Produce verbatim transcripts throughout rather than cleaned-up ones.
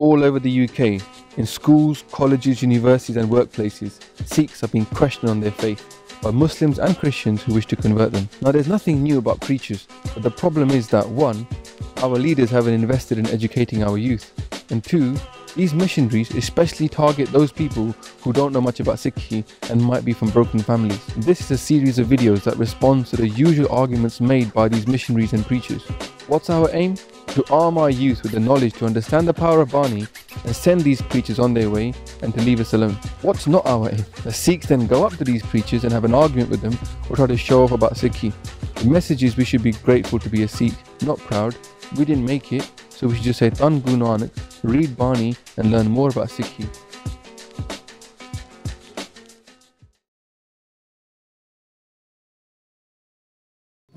All over the U K, in schools, colleges, universities and workplaces, Sikhs are being questioned on their faith by Muslims and Christians who wish to convert them. Now there's nothing new about preachers, but the problem is that one, our leaders haven't invested in educating our youth, and two, these missionaries especially target those people who don't know much about Sikhi and might be from broken families. This is a series of videos that responds to the usual arguments made by these missionaries and preachers. What's our aim? To arm our youth with the knowledge to understand the power of Bani and send these preachers on their way and to leave us alone. What's not our aim? The Sikhs then go up to these preachers and have an argument with them or try to show off about Sikhi. The message is we should be grateful to be a Sikh, not proud. We didn't make it, so we should just say Tan Guru Nanak, read Bani and learn more about Sikhi.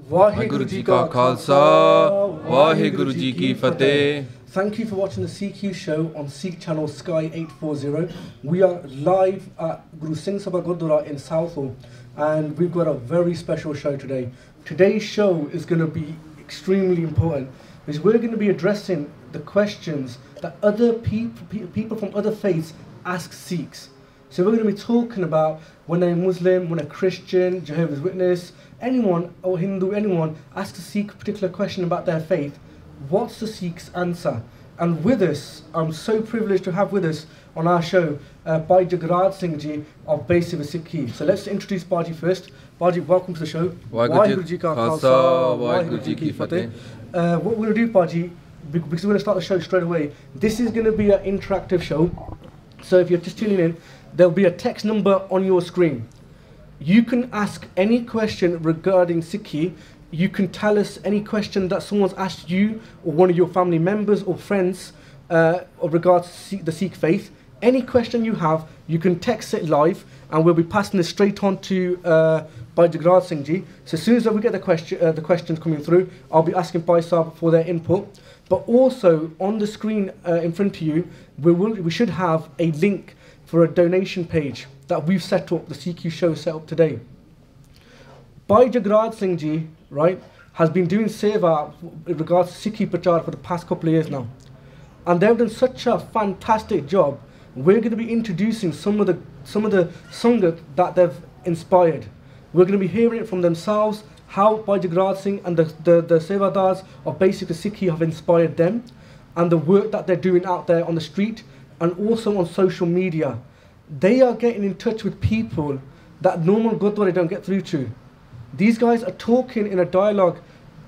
Vaheguru Ji Ka Khalsa, Vaheguru Ji Ki Fateh. Thank you for watching the C Q show on Sikh Channel Sky eight forty. We are live at Guru Singh Sabha Gurdwara in Southall, and we've got a very special show today. Today's show is going to be extremely important because we're going to be addressing the questions that other people, people from other faiths ask Sikhs. So we're going to be talking about when a Muslim, when a Christian, Jehovah's Witness, anyone or Hindu, anyone asks a Sikh a particular question about their faith, what's the Sikh's answer? And with us, I'm so privileged to have with us on our show uh, Bhai Jagraj Singh Ji of Basics of Sikhi. So let's introduce Bhaji first. Bhaji, welcome to the show. Vaheguru Ji Ka Khalsa, Vaheguru Ji Ki Fateh. Uh, what we're going to do, Bhaji, because we're going to start the show straight away, this is going to be an interactive show. So if you're just tuning in, there'll be a text number on your screen. You can ask any question regarding Sikhi. You can tell us any question that someone's asked you or one of your family members or friends uh, regards the Sikh faith. Any question you have, you can text it live and we'll be passing this straight on to uh, Bhai Jagraj Singh Ji. So as soon as we get the, question, uh, the questions coming through, I'll be asking Bhai Sahib for their input. But also on the screen uh, in front of you, we, will, we should have a link for a donation page that we've set up, the C Q show set up today. Bhai Jagraj Singh Ji, right, has been doing seva in regards to Sikhi Prachar for the past couple of years now. And they've done such a fantastic job. We're going to be introducing some of the some of the Sangat that they've inspired. We're going to be hearing it from themselves, how Bhai Jagraj Singh and the, the, the Sevadars of Basics of Sikhi have inspired them, and the work that they're doing out there on the street and also on social media. They are getting in touch with people that normal Gurdwara don't get through to. These guys are talking in a dialogue,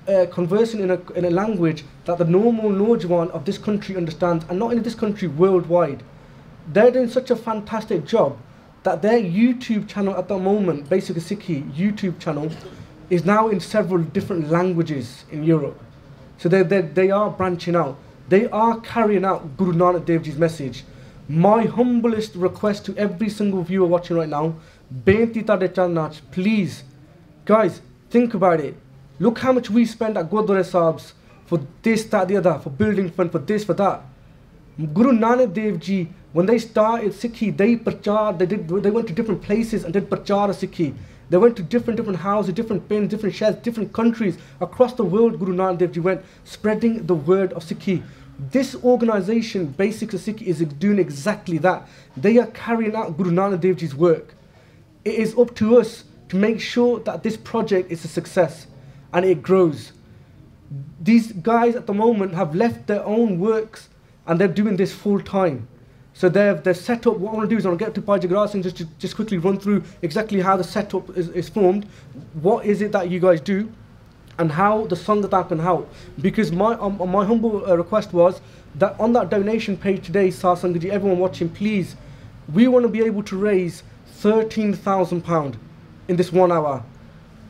uh, conversing in a, in a language that the normal Nojwan of this country understands, and not in this country, worldwide. They're doing such a fantastic job that their YouTube channel at the moment, Basics of Sikhi YouTube channel, is now in several different languages in Europe. So they they are branching out. They are carrying out Guru Nanak Dev Ji's message. My humblest request to every single viewer watching right now, please, guys, think about it. Look how much we spend at Gurdwara Sahibs for this, that, the other, for building fund, for this, for that. Guru Nanak Dev Ji, when they started Sikhi, they prachar, they did, they went to different places and did prachar of Sikhi. They went to different different houses, different pins, different sheds, different countries across the world. Guru Nanak Dev Ji went spreading the word of Sikhi. This organization, Basics of Sikhi, is doing exactly that. They are carrying out Guru Nanak Dev Ji's work. It is up to us to make sure that this project is a success and it grows. These guys at the moment have left their own works and they're doing this full time. So they've, they've set up, what I want to do is I want to get to Bhai Jagraj Singh just to just quickly run through exactly how the setup is, is formed, what is it that you guys do, and how the Sangha that can help. Because my um, my humble uh, request was that on that donation page today, Sar Sanghaji, everyone watching, please, we want to be able to raise thirteen thousand pounds in this one hour.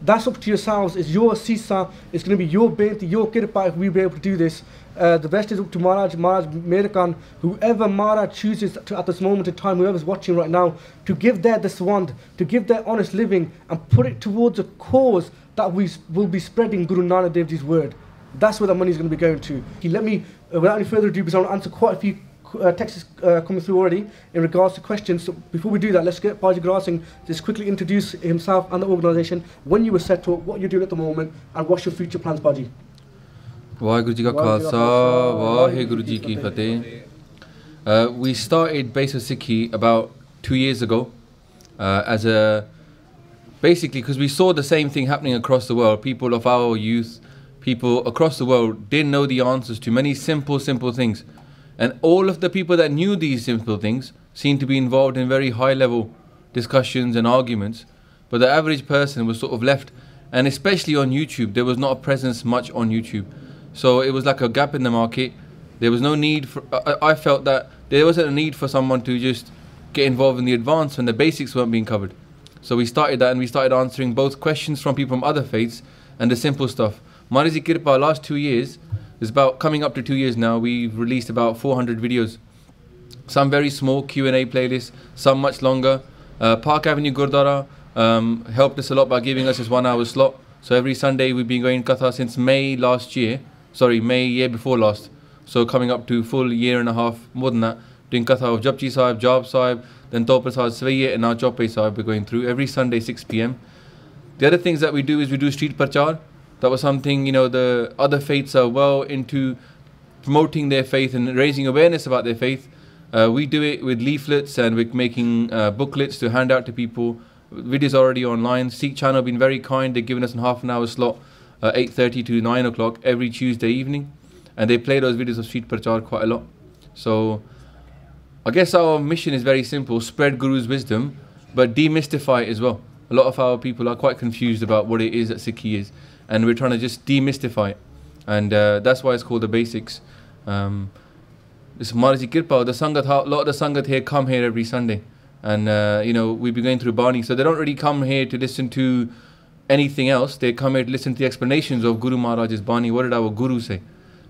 That's up to yourselves. It's your sisa, it's going to be your binti, your kirpa if we be able to do this. Uh, the rest is up to Maharaj, Maharaj Merakan, whoever Maharaj chooses to, at this moment in time, whoever's watching right now, to give their daswand, to give their honest living and put it towards a cause that we will be spreading Guru Nanak Dev Ji's word. That's where the money is going to be going to. Let me, uh, without any further ado, because I want to answer quite a few Uh, texts uh, coming through already in regards to questions. So before we do that, let's get Bhai Jagraj Singh just quickly introduce himself and the organisation, when you were set up, what you're doing at the moment, and what's your future plans, Bhaji. Vaheguru Ji Ka Khalsa, Vaheguru Ji Ki Fateh. Uh, we started Basics of Sikhi about two years ago uh, as a basically because we saw the same thing happening across the world. People of our youth, people across the world didn't know the answers to many simple, simple things. And all of the people that knew these simple things seemed to be involved in very high level discussions and arguments. But the average person was sort of left, and especially on YouTube, there was not a presence much on YouTube. So it was like a gap in the market. There was no need for, I, I felt that there wasn't a need for someone to just get involved in the advance when the basics weren't being covered. So we started that, and we started answering both questions from people from other faiths and the simple stuff. Marazi Kirpa, last two years, is about coming up to two years now, we've released about four hundred videos. Some very small Q and A playlists, some much longer. Uh, Park Avenue Gurdwara um, helped us a lot by giving us this one hour slot. So every Sunday we've been going Katha since May last year. Sorry, May year before last. So coming up to full year and a half, more than that, doing Katha of Japji Sahib, Jab Sahib, then Topal Sahib, Sveye, and now Chope Sahib we're going through every Sunday six p m The other things that we do is we do street prachar. That was something, you know, the other faiths are well into promoting their faith and raising awareness about their faith. Uh, we do it with leaflets and we're making uh, booklets to hand out to people. Videos are already online. Sikh Channel have been very kind. They've given us a half an hour slot, uh, eight thirty to nine o'clock every Tuesday evening. And they play those videos of street prachar quite a lot. So I guess our mission is very simple. Spread Guru's wisdom, but demystify it as well. A lot of our people are quite confused about what it is that Sikhi is. And we're trying to just demystify it. And uh, that's why it's called the basics. Um, It's Maraji Kirpa, the Sangat, a lot of the Sangat here come here every Sunday. And, uh, you know, we've been going through Bani. So they don't really come here to listen to anything else. They come here to listen to the explanations of Guru Maharaj's Bani. What did our Guru say?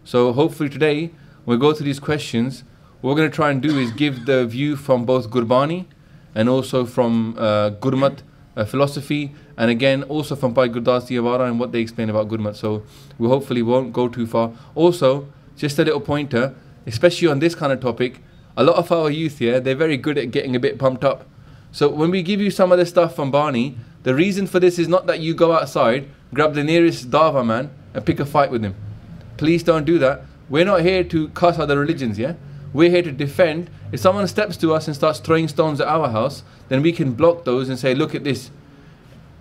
So hopefully today, when we go through these questions, what we're going to try and do is give the view from both Gurbani and also from uh, Gurmat uh, philosophy. And again, also from Bhai Gurdas and what they explain about Gurmat. So we hopefully won't go too far. Also, just a little pointer. Especially on this kind of topic, a lot of our youth here, they're very good at getting a bit pumped up. So when we give you some of the stuff from Barney, the reason for this is not that you go outside, grab the nearest Dava man and pick a fight with him. Please don't do that. We're not here to cuss other religions, yeah? We're here to defend. If someone steps to us and starts throwing stones at our house, then we can block those and say, look at this.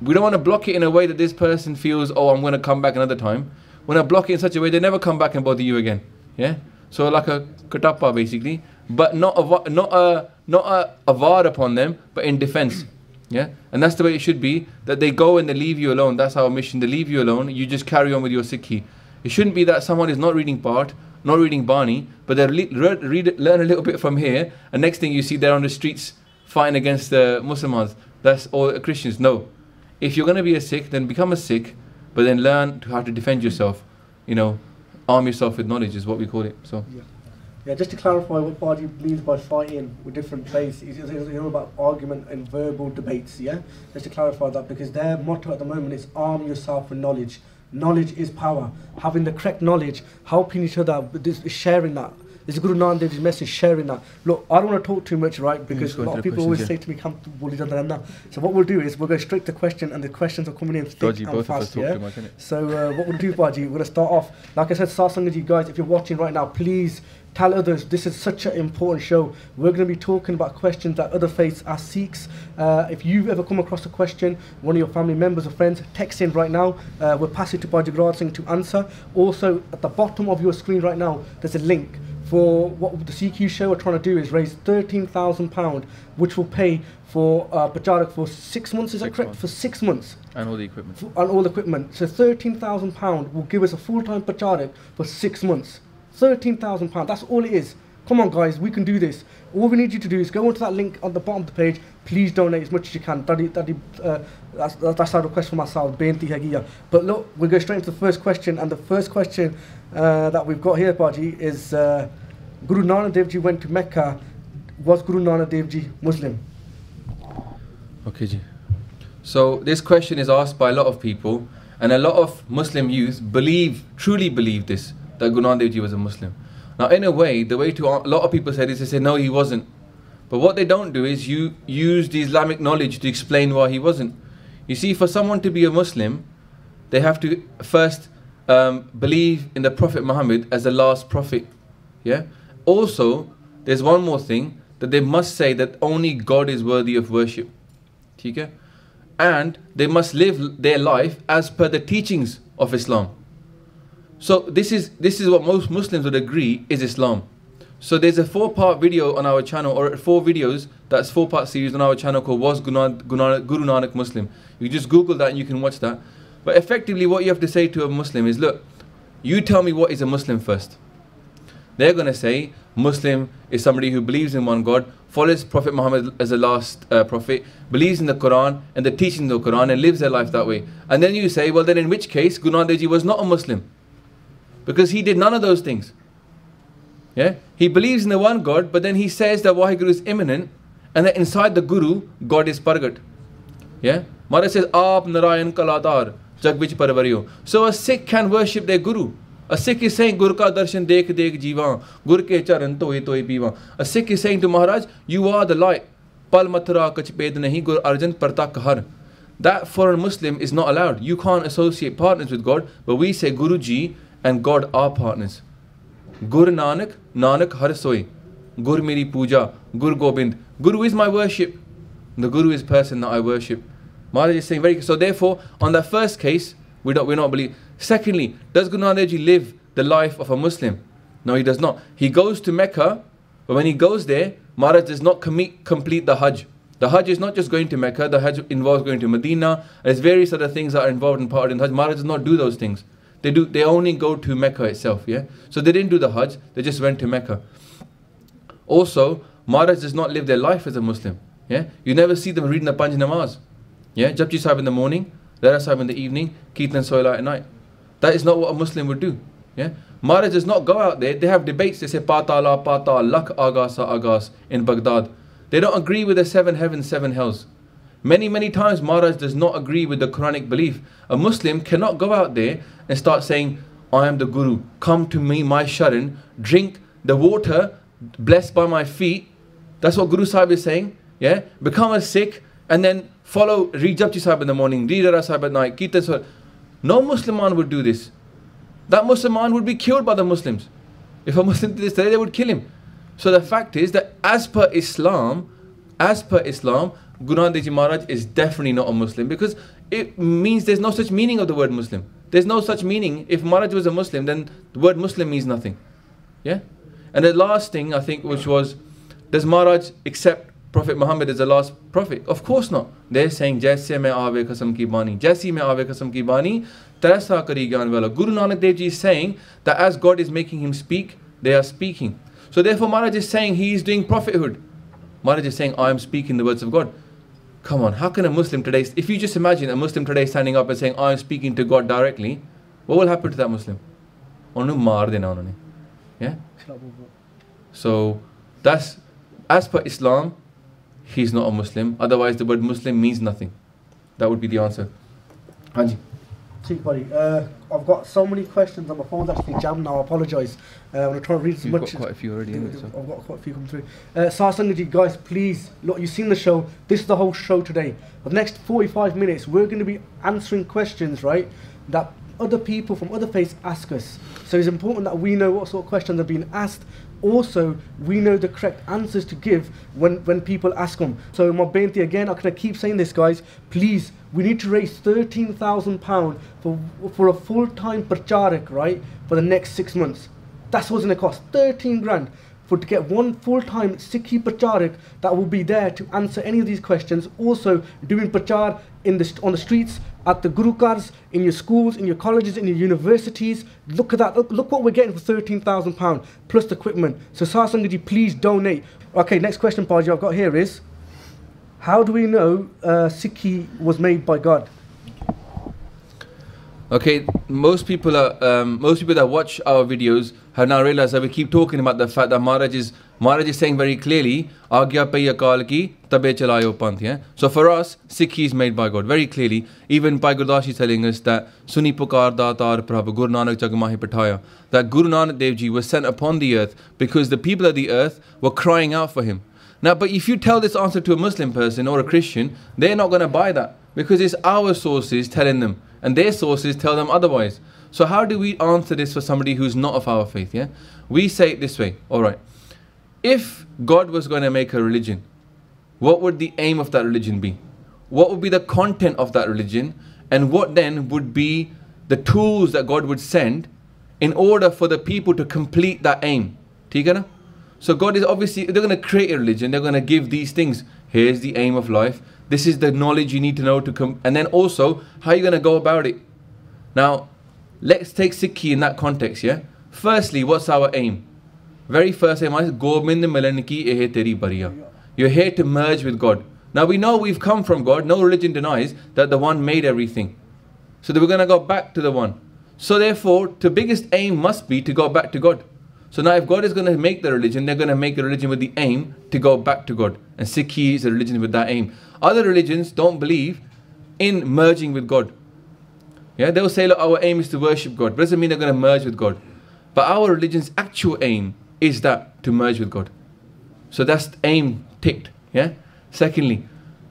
We don't want to block it in a way that this person feels, oh, I'm going to come back another time. We're going to block it in such a way they never come back and bother you again, yeah? So like a katappa basically, but not a not a not a, a var upon them, but in defense, yeah. And that's the way it should be. That they go and they leave you alone. That's our mission. They leave you alone. You just carry on with your Sikhi. It shouldn't be that someone is not reading Part, not reading Bani, but they le read learn a little bit from here, and next thing you see, they're on the streets fighting against the Muslims. That's all the Christians. No, if you're going to be a Sikh, then become a Sikh, but then learn how to defend yourself. You know. Arm yourself with knowledge is what we call it. So, yeah, yeah. Just to clarify, what Baji means by fighting with different faiths is it's all about argument and verbal debates. Yeah, just to clarify that, because their motto at the moment is arm yourself with knowledge. Knowledge is power. Having the correct knowledge, helping each other, sharing that. This is Guru Nanak Dev Ji's message, sharing that. Look, I don't want to talk too much, right? Because a lot of people always yeah. say to me, come to Boli Jandarana. So what we'll do is we'll go straight to question, and the questions are coming in thick Dodgy, and fast, yeah? Much, so uh, what we'll do, Baji, we're going to start off. Like I said, Satsangaji, you guys, if you're watching right now, please tell others. This is such an important show. We're going to be talking about questions that other faiths ask Sikhs. Uh, if you've ever come across a question, one of your family members or friends, text in right now. Uh, we'll pass it to Bhai Jagraj Singh to answer. Also, at the bottom of your screen right now, there's a link. For what the C Q show are trying to do is raise thirteen thousand pounds, which will pay for uh, Pacharak for six months, is six that correct? Months. For six months. And all the equipment. For, and all the equipment. So thirteen thousand pounds will give us a full-time Pacharak for six months. thirteen thousand pounds, that's all it is. Come on guys, we can do this. All we need you to do is go onto that link on the bottom of the page. Please donate as much as you can. That's, that's our request for myself. But look, we'll go straight into the first question. And the first question uh, that we've got here, Baji, is... Uh, Guru Nanak Dev Ji went to Mecca. Was Guru Nanak Dev Ji Muslim? Okay, Ji. So this question is asked by a lot of people, and a lot of Muslim youth believe, truly believe this, that Guru Nanak Dev Ji was a Muslim. Now, in a way, the way to a lot of people said is they say no, he wasn't. But what they don't do is you use the Islamic knowledge to explain why he wasn't. You see, for someone to be a Muslim, they have to first um, believe in the Prophet Muhammad as the last prophet. Yeah. Also, there's one more thing, that they must say that only God is worthy of worship. Okay? And they must live their life as per the teachings of Islam. So this is, this is what most Muslims would agree is Islam. So there's a four-part video on our channel, or four videos, that's four-part series on our channel called Was Guru Nanak Muslim. You just Google that and you can watch that. But effectively what you have to say to a Muslim is, look, you tell me what is a Muslim first. They're going to say Muslim is somebody who believes in one God, follows Prophet Muhammad as the last uh, prophet, believes in the Quran and the teachings of the Quran and lives their life that way. And then you say, well then in which case Guru Nanak Dev Ji was not a Muslim, because he did none of those things. Yeah, he believes in the one God, but then he says that Vaheguru is immanent, and that inside the Guru, God is Pargat. Yeah, Maharaj says, Aap Narayan Kaladar, Jagbij Parvariyo. So a Sikh can worship their Guru. A Sikh is saying, Gur ka darshan dekh dekh jeevan, Gur ke charan toy toy pivan. A Sikh is saying to Maharaj, you are the light. Pal mathura kach ped nahi, Gur Arjan partak har. That for a Muslim is not allowed. You can't associate partners with God, but we say Guruji and God are partners. Gur Nanak, Nanak Har Soi, Gur Miri Puja, Gur Gobind. Guru is my worship. The Guru is person that I worship. Maharaj is saying very, so therefore, on that first case, we don't, we don't believe. Secondly, does Guru Nanak Dev Ji live the life of a Muslim? No, he does not. He goes to Mecca, but when he goes there, Maharaj does not com complete the Hajj. The Hajj is not just going to Mecca, the Hajj involves going to Medina, and there's various other things that are involved in part of the Hajj. Maharaj does not do those things. They do. They only go to Mecca itself, yeah? So they didn't do the Hajj, they just went to Mecca. Also, Maharaj does not live their life as a Muslim, yeah? You never see them reading the Panj Namaz, yeah? Japji Sahib in the morning, Dara Sahib in the evening, Kirtan Soila at night. That is not what a Muslim would do, yeah? Maharaj does not go out there, they have debates, they say Patala, Patal, Lak Agasa Agas in Baghdad. They don't agree with the seven heavens, seven hells. Many, many times Maharaj does not agree with the Quranic belief. A Muslim cannot go out there and start saying, I am the Guru, come to me, my Sharan, drink the water blessed by my feet. That's what Guru Sahib is saying. Yeah, become a Sikh and then follow, read Japji Sahib in the morning, read Dara Sahib at night, Kirtan Sahib. No Musliman would do this. That Musliman would be killed by the Muslims. If a Muslim did this today, they would kill him. So the fact is that as per Islam, as per Islam, Guru Nanak Dev Ji Maharaj is definitely not a Muslim, because it means there's no such meaning of the word Muslim. There's no such meaning. If Maharaj was a Muslim, then the word Muslim means nothing. Yeah? And the last thing I think, which was, does Maharaj accept Prophet Muhammad as the last prophet? Of course not. They're saying, Jaise mein aave kasam ki bani, Jaisi mein aave kasam ki bani, Tarasa kari gyan wala. Guru Nanak Dev Ji is saying that as God is making him speak, they are speaking. So therefore Maharaj is saying he is doing prophethood. Maharaj is saying, I am speaking the words of God. Come on, how can a Muslim today, if you just imagine a Muslim today standing up and saying, I am speaking to God directly, what will happen to that Muslim? Yeah? So, that's, as per Islam, he's not a Muslim. Otherwise, the word Muslim means nothing. That would be the answer. Hanji. Uh, I've got so many questions on my phone, that's actually jammed now, I apologise. Uh, I'm going to try and read as much. You've got quite a few already in it. So. I've got quite a few come through. Uh, Sarsangji, guys, please, look, you've seen the show, this is the whole show today. For the next forty-five minutes, we're going to be answering questions, right, that other people from other faiths ask us. So it's important that we know what sort of questions are being asked. Also, we know the correct answers to give when, when people ask them. So my Benti, again, I'm going to keep saying this, guys, please, we need to raise thirteen thousand pounds for, for a full-time pracharak, right, for the next six months. That's what's going to cost, thirteen grand, for to get one full-time Sikhi pracharak that will be there to answer any of these questions. Also, doing prachar in the, on the streets, at the gurukars, in your schools, in your colleges, in your universities. Look at that, look, look what we're getting for thirteen thousand pounds, plus the equipment. So Sarsangji, please donate. Okay, next question, Paji, I've got here is, how do we know uh, Sikhi was made by God? Okay, most people are, um, most people that watch our videos have now realised that we keep talking about the fact that Maharaj is, Maharaj is saying very clearly, Agya Pai Akal Ki Tabe Chalayo Panth, yeah? So for us, Sikhi is made by God, very clearly. Even Bhai Gurdas is telling us that Suni Pukar Datar Prabhu Guru Nanak Jagmahi Pataya, that Guru Nanak Dev Ji was sent upon the earth because the people of the earth were crying out for him. Now, but if you tell this answer to a Muslim person or a Christian, they're not going to buy that, because it's our sources telling them and their sources tell them otherwise. So how do we answer this for somebody who's not of our faith, yeah? We say it this way, all right. If God was going to make a religion, what would the aim of that religion be? What would be the content of that religion? And what then would be the tools that God would send in order for the people to complete that aim? So God is obviously, they're going to create a religion, they're going to give these things. Here's the aim of life. This is the knowledge you need to know to come. And then also, how are you going to go about it? Now, let's take Sikhi in that context, yeah? Firstly, what's our aim? Very first aim is Gobind Milan ki eh teri bariya. You're here to merge with God. Now we know we've come from God. No religion denies that the one made everything. So that we're going to go back to the one. So therefore, the biggest aim must be to go back to God. So now if God is going to make the religion, they're going to make the religion with the aim to go back to God. And Sikhi is a religion with that aim. Other religions don't believe in merging with God. Yeah, they'll say, look, our aim is to worship God. But doesn't mean they're going to merge with God. But our religion's actual aim is that to merge with God. So that's the aim ticked. Yeah. Secondly,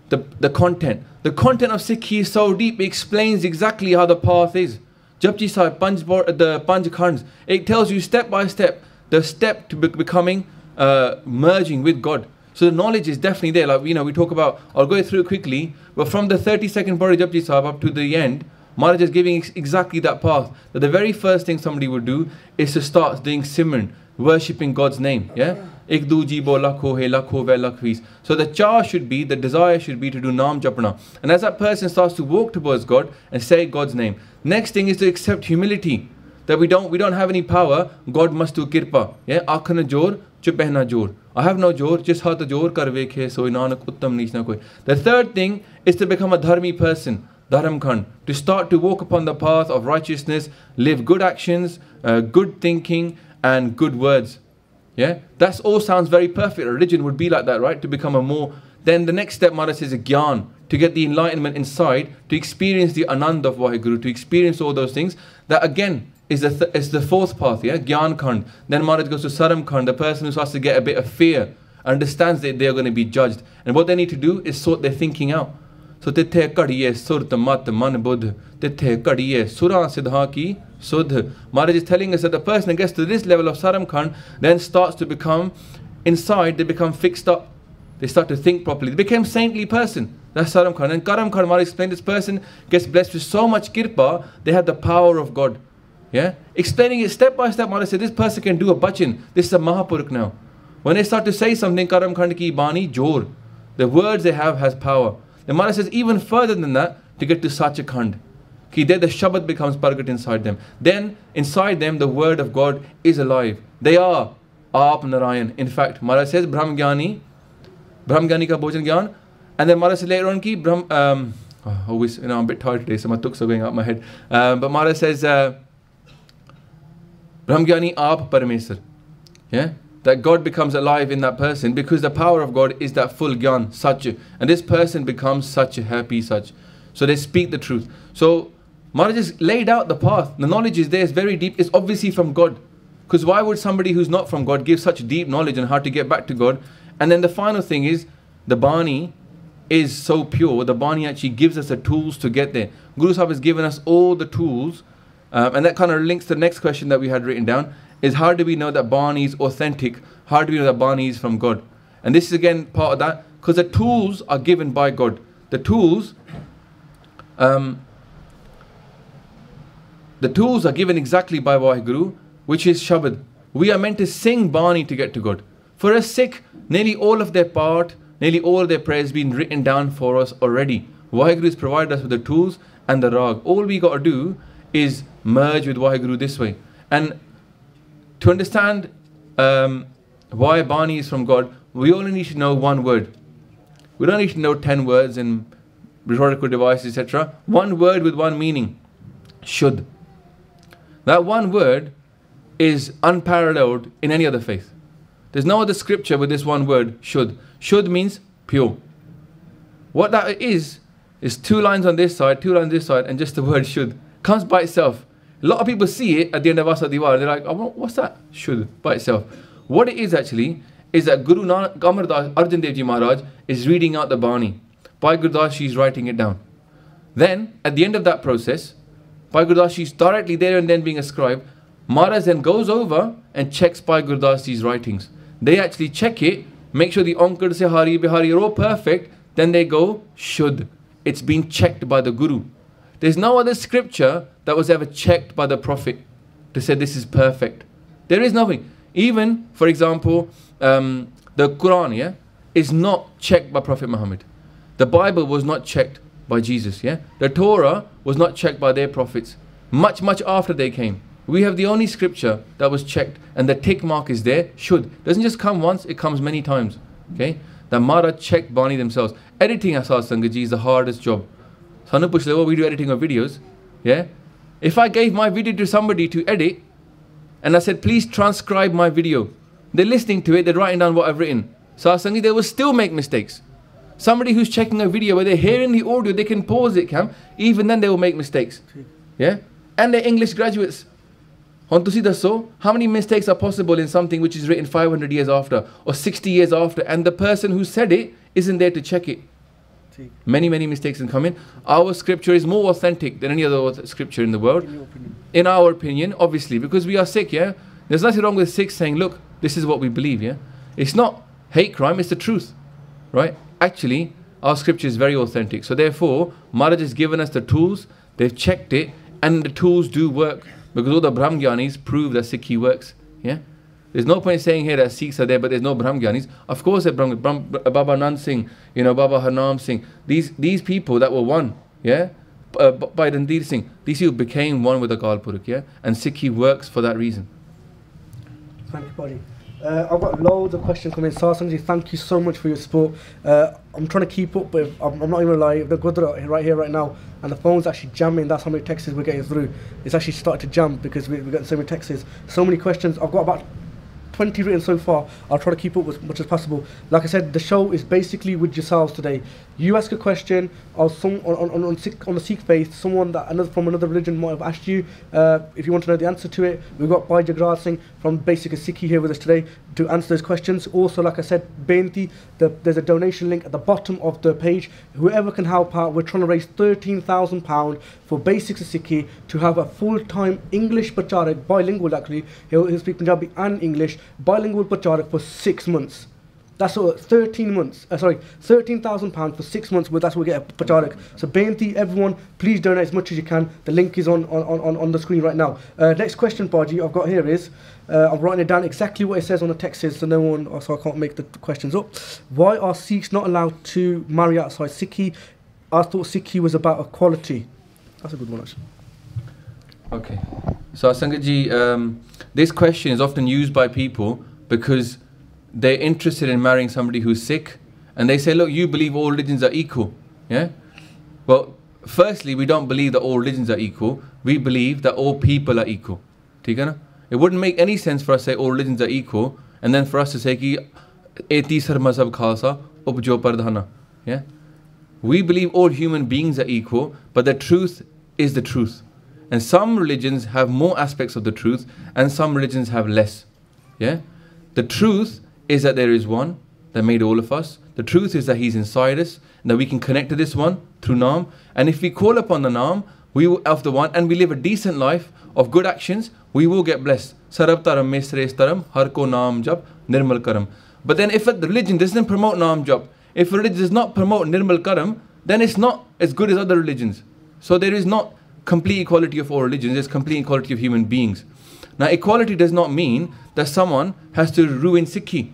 the, the content. The content of Sikhi is so deep, it explains exactly how the path is. Japji Sahib, the Panj Khans, it tells you step by step, the step to be becoming, uh, merging with God. So the knowledge is definitely there. Like, you know, we talk about, I'll go through it quickly, but from the thirty-second Pauri Japji Sahib up to the end, Maharaj is giving ex exactly that path. That the very first thing somebody would do is to start doing Simran, worshipping God's name. Yeah. So the char should be, the desire should be to do Naam Japana. And as that person starts to walk towards God and say God's name. Next thing is to accept humility. That we don't we don't have any power. God must do kirpa. Yeah? Aakhana jor, chupehna jor. I have no jor, just hata jor karvekhe, so nanak uttam nishna koi. The third thing is to become a dharmi person. Dharamkhan, to start to walk upon the path of righteousness, live good actions, uh, good thinking and good words. Yeah, that's all sounds very perfect. Religion would be like that, right? To become a more... Then the next step, Maharaj says, a Gyan, to get the enlightenment inside, to experience the Anand of Vaheguru, to experience all those things. That again is the, th is the fourth path, yeah? Gyan Khand. Then Maharaj goes to Saram Khand, the person who starts to get a bit of fear, understands that they are going to be judged. And what they need to do is sort their thinking out. So, tithe kadiye surt mat man budh, tithe kadiye sura siddha ki sudh. Maharaj is telling us that the person that gets to this level of Saram Khan then starts to become, inside they become fixed up. They start to think properly. They become saintly person. That's Saram Khan. And Karam Khan, Maharaj explained, this person gets blessed with so much kirpa, they have the power of God. Yeah? Explaining it step by step, Maharaj said, this person can do a bachan. This is a Mahapuruk now. When they start to say something, Karam Khan ki bani jor. The words they have has power. The Maharaj says even further than that, to get to Satchakhand. Ki there the Shabad becomes Pargat inside them. Then inside them the word of God is alive. They are Aap Narayan. In fact, Maharaj says Brahm Gyani, Brahm Gyani ka Bhojan Gyan. And then Maharaj says later on ki Brahm, um, oh, always, you know, I'm a bit tired today, so my tuks are going out my head. Uh, but Maharaj says uh, Brahm Gyani Aap Paramesar. Yeah? That God becomes alive in that person because the power of God is that full Gyan, Satcha. And this person becomes such a happy Satch. So they speak the truth. So Maharaj has laid out the path. The knowledge is there, it's very deep. It's obviously from God. Because why would somebody who's not from God give such deep knowledge on how to get back to God? And then the final thing is, the Bani is so pure. The Bani actually gives us the tools to get there. Guru Sahib has given us all the tools. Um, and that kind of links to the next question that we had written down. Is how do we know that Bani is authentic? How do we know that Bani is from God? And this is again part of that. Because the tools are given by God. The tools... Um, the tools are given exactly by Vaheguru, which is Shabad. We are meant to sing Bani to get to God. For a Sikh, nearly all of their part, nearly all of their prayers has been written down for us already. Vaheguru has provided us with the tools and the Rag. All we got to do is merge with Vaheguru this way. And to understand um, why Bani is from God, we only need to know one word. We don't need to know ten words and rhetorical devices, et cetera. One word with one meaning. Shud. That one word is unparalleled in any other faith. There's no other scripture with this one word, Shud. Shud means pure. What that is, is two lines on this side, two lines on this side, and just the word Shud. Comes by itself. A lot of people see it at the end of Asa Diwar, they're like, oh, what's that? Shud, by itself. What it is actually, is that Guru Nanak, Amar Das, Arjan Dev Ji Maharaj is reading out the Bani. Bhai Gurdas, she's writing it down. Then, at the end of that process, Bhai Gurdas, she's directly there and then being a scribe. Maharaj then goes over and checks Bhai Gurdas's writings. They actually check it, make sure the onkar se hari bihari are all perfect, then they go Shuddh. It's been checked by the Guru. There's no other scripture that was ever checked by the Prophet to say this is perfect. There is nothing. Even, for example, um, the Quran, yeah, is not checked by Prophet Muhammad. The Bible was not checked by Jesus, yeah. The Torah was not checked by their prophets. Much, much after they came. We have the only scripture that was checked, and the tick mark is there, Shuddh. Doesn't just come once, it comes many times, okay. The Mara checked Bani themselves. Editing Asad Sangaji is the hardest job. Sanu Pushla, what we do editing of videos, yeah. If I gave my video to somebody to edit, and I said, please transcribe my video. They're listening to it, they're writing down what I've written. Sasangi, they will still make mistakes. Somebody who's checking a video where they're hearing the audio, they can pause it, Cam. Even then they will make mistakes. Yeah? And they're English graduates. How many mistakes are possible in something which is written five hundred years after or sixty years after, and the person who said it isn't there to check it? Many, many mistakes can come in. Our scripture is more authentic than any other scripture in the world. In your opinion? In our opinion, obviously, because we are Sikh, yeah? There's nothing wrong with Sikhs saying, look, this is what we believe, yeah? It's not hate crime, it's the truth, right? Actually, our scripture is very authentic. So therefore, Maharaj has given us the tools, they've checked it, and the tools do work, because all the Brahmgyanis prove that Sikhi works, yeah? There's no point saying here that Sikhs are there, but there's no Brahmgyanis. Of course, Brahm, Brahm, Baba Nand Singh, you know, Baba Naam Singh, these these people that were one, yeah, uh, by Randir Singh, these people became one with the Kalpurukh, yeah, and Sikhi works for that reason. Thank you, buddy. Uh, I've got loads of questions coming in. Sarsanji, thank you so much for your support. Uh, I'm trying to keep up, but if, I'm, I'm not even lying. The Gurdwara right here, right now, and the phone's actually jamming. That's how many texts we're getting through. It's actually started to jam because we, we're getting so many texts, so many questions. I've got about twenty written so far. I'll try to keep up with as much as possible. Like I said, the show is basically with yourselves today. You ask a question or some on on on, on, Sikh, on the Sikh faith, someone that another from another religion might have asked you. Uh, if you want to know the answer to it, we've got Bhai Jagraj Singh from Basics of Sikhi here with us today to answer those questions. Also, like I said, Benti, the, there's a donation link at the bottom of the page. Whoever can help out, we're trying to raise thirteen thousand pounds for Basics of Sikhi to have a full-time English Pacharak, bilingual actually. He'll, he'll speak Punjabi and English. Bilingual Pacharak for six months. That's all, thirteen months. Uh, sorry, thirteen thousand pounds for six months. Well, that's what we get a Pacharak. So, Bainti, everyone, please donate as much as you can. The link is on on, on, on the screen right now. Uh, next question, Baji, I've got here is uh, I'm writing it down exactly what it says on the text is, so no one, so I can't make the questions up. Why are Sikhs not allowed to marry outside Sikhi? I thought Sikhi was about equality. That's a good one, actually. Okay, so Sangaji, um, this question is often used by people because they're interested in marrying somebody who's Sikh, and they say, look, you believe all religions are equal, yeah? Well, firstly, we don't believe that all religions are equal. We believe that all people are equal. It wouldn't make any sense for us to say all religions are equal, and then for us to say, yeah? We believe all human beings are equal, but the truth is the truth. And some religions have more aspects of the truth, and some religions have less. Yeah? The truth is that there is one that made all of us. The truth is that He's inside us, and that we can connect to this one through Naam. And if we call upon the Naam, we will, of the one, and we live a decent life of good actions, we will get blessed. Sarab taram mesres taram, har ko Naam jap, nirmal karam. But then if a religion doesn't promote Naam jap, if religion does not promote nirmal karam, then it's not as good as other religions. So there is not complete equality of all religions, there's complete equality of human beings. Now, equality does not mean that someone has to ruin Sikhi.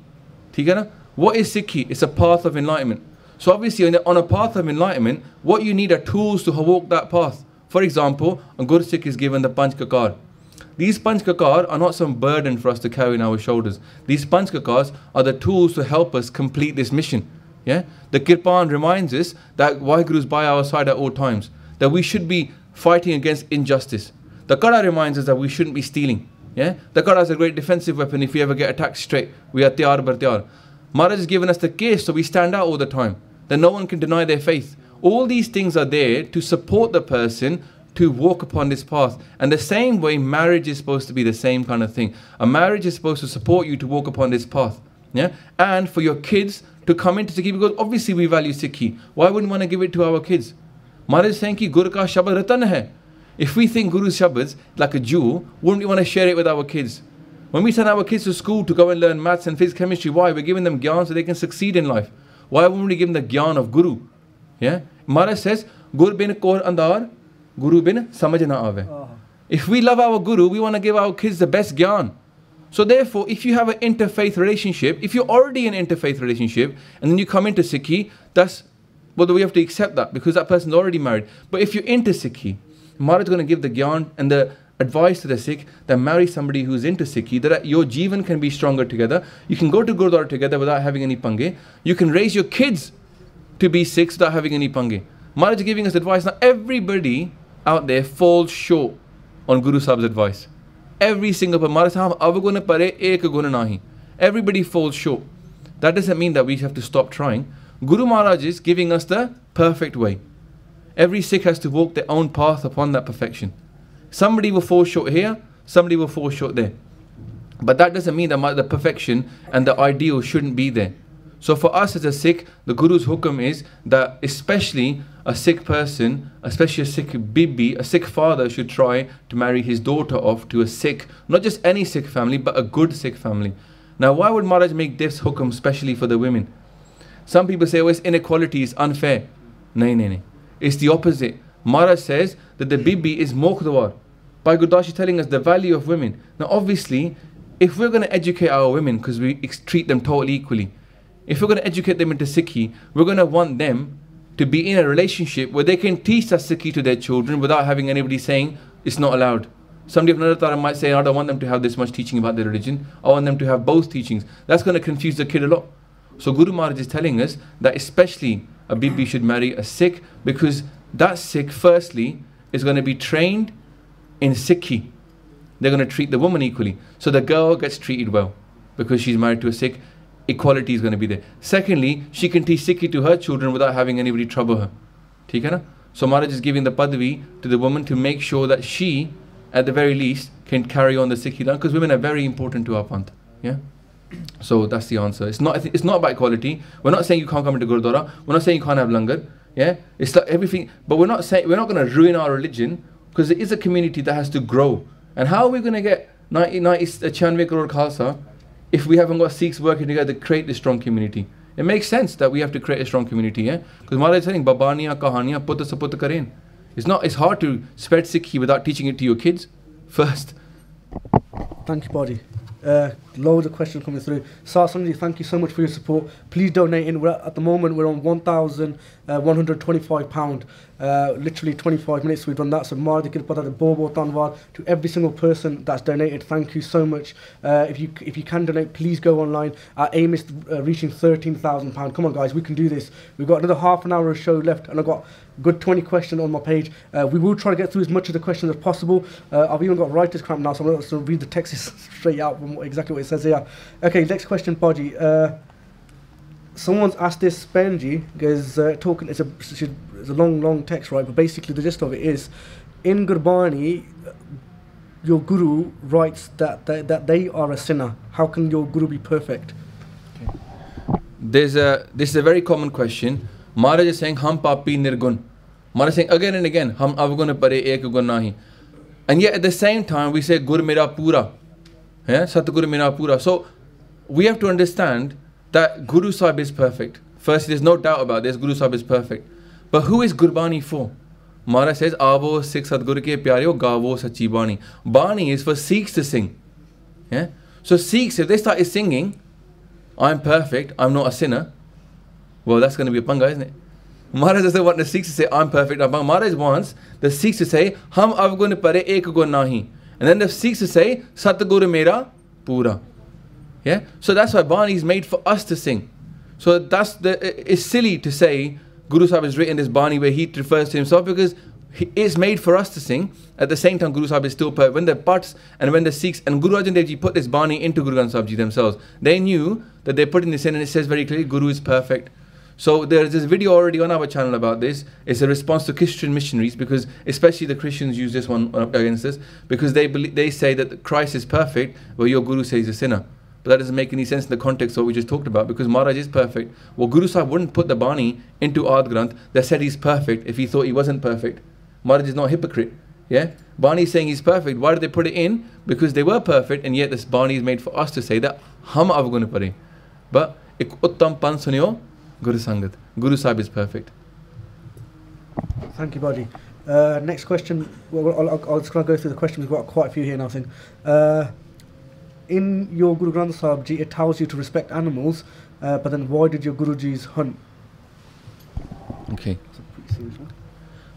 What is Sikhi? It's a path of enlightenment. So obviously, on a path of enlightenment, what you need are tools to walk that path. For example, a Gursikh is given the Panch Kakar. These Panch Kakar are not some burden for us to carry on our shoulders. These Panch Kakars are the tools to help us complete this mission. Yeah? The Kirpan reminds us that Vaheguru is by our side at all times, that we should be fighting against injustice. The Kada reminds us that we shouldn't be stealing. Yeah? The Kada is a great defensive weapon. If we ever get attacked straight, we are Tiyar Bar Tiyar. Maharaj has given us the case, so we stand out all the time, that no one can deny their faith. All these things are there to support the person to walk upon this path. And the same way, marriage is supposed to be the same kind of thing. A marriage is supposed to support you to walk upon this path. Yeah? And for your kids to come into Sikhi, because obviously we value Sikhi. Why wouldn't we want to give it to our kids? Maharaj is saying ki Guru ka Shabad Ratan hai. If we think Guru's Shabads, like a jewel, wouldn't we want to share it with our kids? When we send our kids to school to go and learn maths and physics, chemistry, why? We're giving them gyan so they can succeed in life. Why haven't we given the gyan of Guru? Yeah? Maharaj says, Gur bin kor andar, Guru bin samajh na aave. Oh. If we love our Guru, we want to give our kids the best gyan. So therefore, if you have an interfaith relationship, if you're already in an interfaith relationship, and then you come into Sikhi, that's, well, we have to accept that, because that person's already married. But if you're into Sikhi, Maharaj is going to give the gyan and the advice to the Sikh that marry somebody who's into Sikhi, that your jivan can be stronger together. You can go to Gurdwara together without having any pange. You can raise your kids to be Sikhs without having any pange. Maharaj is giving us advice. Now everybody out there falls short on Guru Sahib's advice. Every single person. Maharaj Sahib avaguna pare ek guna nahi. Everybody falls short. That doesn't mean that we have to stop trying. Guru Maharaj is giving us the perfect way. Every Sikh has to walk their own path upon that perfection. Somebody will fall short here, somebody will fall short there. But that doesn't mean that the perfection and the ideal shouldn't be there. So for us as a Sikh, the Guru's hukam is that especially a Sikh person, especially a Sikh bibi, a Sikh father should try to marry his daughter off to a Sikh, not just any Sikh family, but a good Sikh family. Now why would Maharaj make this hukam specially for the women? Some people say, oh, it's inequality, it's unfair. No, no, no. It's the opposite. Maharaj says that the bibi is mokdawar. Bhai Gurdas is telling us the value of women. Now obviously, if we're going to educate our women, because we treat them totally equally, if we're going to educate them into Sikhi, we're going to want them to be in a relationship where they can teach that Sikhi to their children without having anybody saying, it's not allowed. Somebody of another Tara might say, I don't want them to have this much teaching about their religion. I want them to have both teachings. That's going to confuse the kid a lot. So Guru Maharaj is telling us that especially a bibi should marry a Sikh, because that Sikh, firstly, is going to be trained in Sikhi. They're going to treat the woman equally. So the girl gets treated well because she's married to a Sikh. Equality is going to be there. Secondly, she can teach Sikhi to her children without having anybody trouble her. So Maharaj is giving the padvi to the woman to make sure that she, at the very least, can carry on the Sikhi line, because women are very important to our Panth. Yeah? So that's the answer. It's not, it's not about equality. We're not saying you can't come into Gurdwara. We're not saying you can't have langar. Yeah, it's like everything, but we're not saying, we're not going to ruin our religion, because it is a community that has to grow. And how are we going to get ninety, ninety, ninety-nine crore Khalsa if we haven't got Sikhs working together to create this strong community? It makes sense that we have to create a strong community, yeah? Because Maharaj is saying, babaniya kahaniya puta sa puta karein. It's not, it's hard to spread Sikhi without teaching it to your kids first. Thank you, Badi. Uh, loads of questions coming through. Sar Sanji, thank you so much for your support. Please donate in. We're at, at the moment we're on one thousand one hundred twenty-five pounds. Uh, literally twenty-five minutes we've done that. So to every single person that's donated, thank you so much. Uh, if you if you can donate, please go online. Our aim is uh, reaching thirteen thousand pounds. Come on, guys, we can do this. We've got another half an hour of show left, and I've got good twenty questions on my page. Uh, we will try to get through as much of the questions as possible. Uh, I've even got writer's cramp now, so I'm going to read the text straight out from exactly what it says here. Okay, next question, Podgy. Uh, someone's asked this, Benji, because uh, talking, it's a, it's a long, long text, right? But basically the gist of it is, in Gurbani, your Guru writes that they, that they are a sinner. How can your Guru be perfect? Okay. There's a, this is a very common question. Maharaj is saying, Ham papi nirgun. Maharaj is saying again and again, Ham avgun pare ek gun nahi. And yet at the same time, we say, Gur mera pura. Yeah? Satguru mera pura. So we have to understand that Guru Sahib is perfect. Firstly, there's no doubt about this, Guru Sahib is perfect. But who is Gurbani for? Maharaj says, Aavo Sikh Satguru ke pyareo gaavo sachi bani. Bani is for Sikhs to sing. Yeah? So Sikhs, if they started singing, I'm perfect, I'm not a sinner, well, that's going to be a panga, isn't it? Maharaj doesn't want the Sikhs to say, I'm perfect, I'm panga. Maharaj wants the Sikhs to say, Ham avgun pare ek gun nahi. And then the Sikhs to say, Satguru mera pura. Yeah? So that's why Bani is made for us to sing. So that's the, it's silly to say Guru Sahib has written this Bani where he refers to himself, because he, it's made for us to sing. At the same time, Guru Sahib is still perfect. When the Pats and when the Sikhs and Guru Arjan Dev Ji put this Bani into Guru Granth Sahib Ji themselves, they knew that they're putting this in, and it says very clearly, Guru is perfect. So there is this video already on our channel about this. It's a response to Christian missionaries, because especially the Christians use this one against us, because they believe, they say that Christ is perfect, where your Guru says he's a sinner. But that doesn't make any sense in the context of what we just talked about, because Maharaj is perfect. Well, Guru Sahib wouldn't put the Bani into Ad Granth that said he's perfect if he thought he wasn't perfect. Maharaj is not a hypocrite. Yeah, Barney's saying he's perfect. Why did they put it in? Because they were perfect, and yet this Barney is made for us to say that hum avgun pare. But ek uttam pan sunyo Guru Sangat. Guru Sahib is perfect. Thank you, Baji. Uh, next question. Well, I'll, I'll, I'll just go through the questions. We've got quite a few here now. I think uh, in your Guru Granth Sahib Ji, it tells you to respect animals, uh, but then why did your Guruji's hunt? Okay, that's a pretty serious one.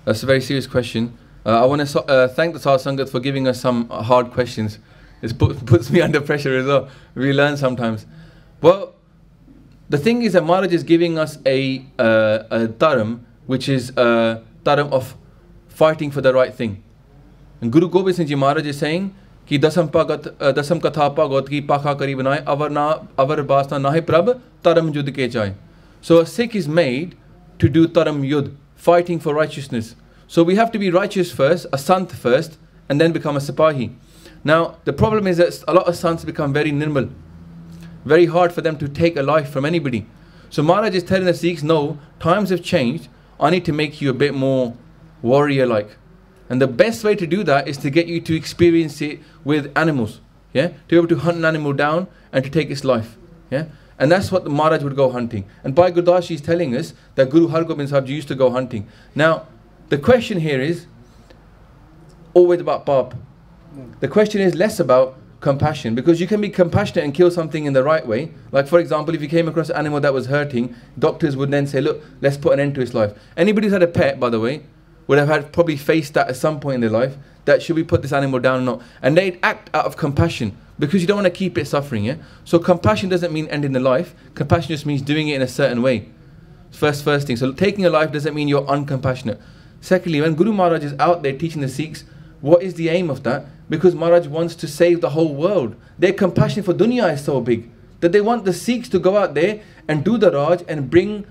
That's a very serious question. Uh, I want to so uh, thank the Sahib Sangat for giving us some uh, hard questions. It put, puts me under pressure as well. We learn sometimes. Well, the thing is that Maharaj is giving us a, uh, a dharam, which is a dharam of fighting for the right thing. And Guru Gobind Singh Ji Maharaj is saying, Ki dasam katha pagot ki pakha kari banai avar na avar basna nahi prab dharam yud ke chai. So a Sikh is made to do dharam yud, fighting for righteousness. So we have to be righteous first, a sant first, and then become a sipahi. Now, the problem is that a lot of sants become very nimble. Very hard for them to take a life from anybody. So Maharaj is telling the Sikhs, no, times have changed. I need to make you a bit more warrior-like. And the best way to do that is to get you to experience it with animals. Yeah, to be able to hunt an animal down and to take its life. Yeah. And that's what the Maharaj would go hunting. And Bhai Gurdas is telling us that Guru Har Gobind Sahib Ji used to go hunting. Now, the question here is always about Paap. The question is less about compassion, because you can be compassionate and kill something in the right way. Like, for example, if you came across an animal that was hurting, doctors would then say, look, let's put an end to its life. Anybody who's had a pet, by the way, would have had probably faced that at some point in their life, that should we put this animal down or not? And they'd act out of compassion, because you don't want to keep it suffering. Yeah? So compassion doesn't mean ending the life. Compassion just means doing it in a certain way. First, first thing. So taking a life doesn't mean you're uncompassionate. Secondly, when Guru Maharaj is out there teaching the Sikhs, what is the aim of that? Because Maharaj wants to save the whole world. Their compassion for dunya is so big that they want the Sikhs to go out there and do the Raj and bring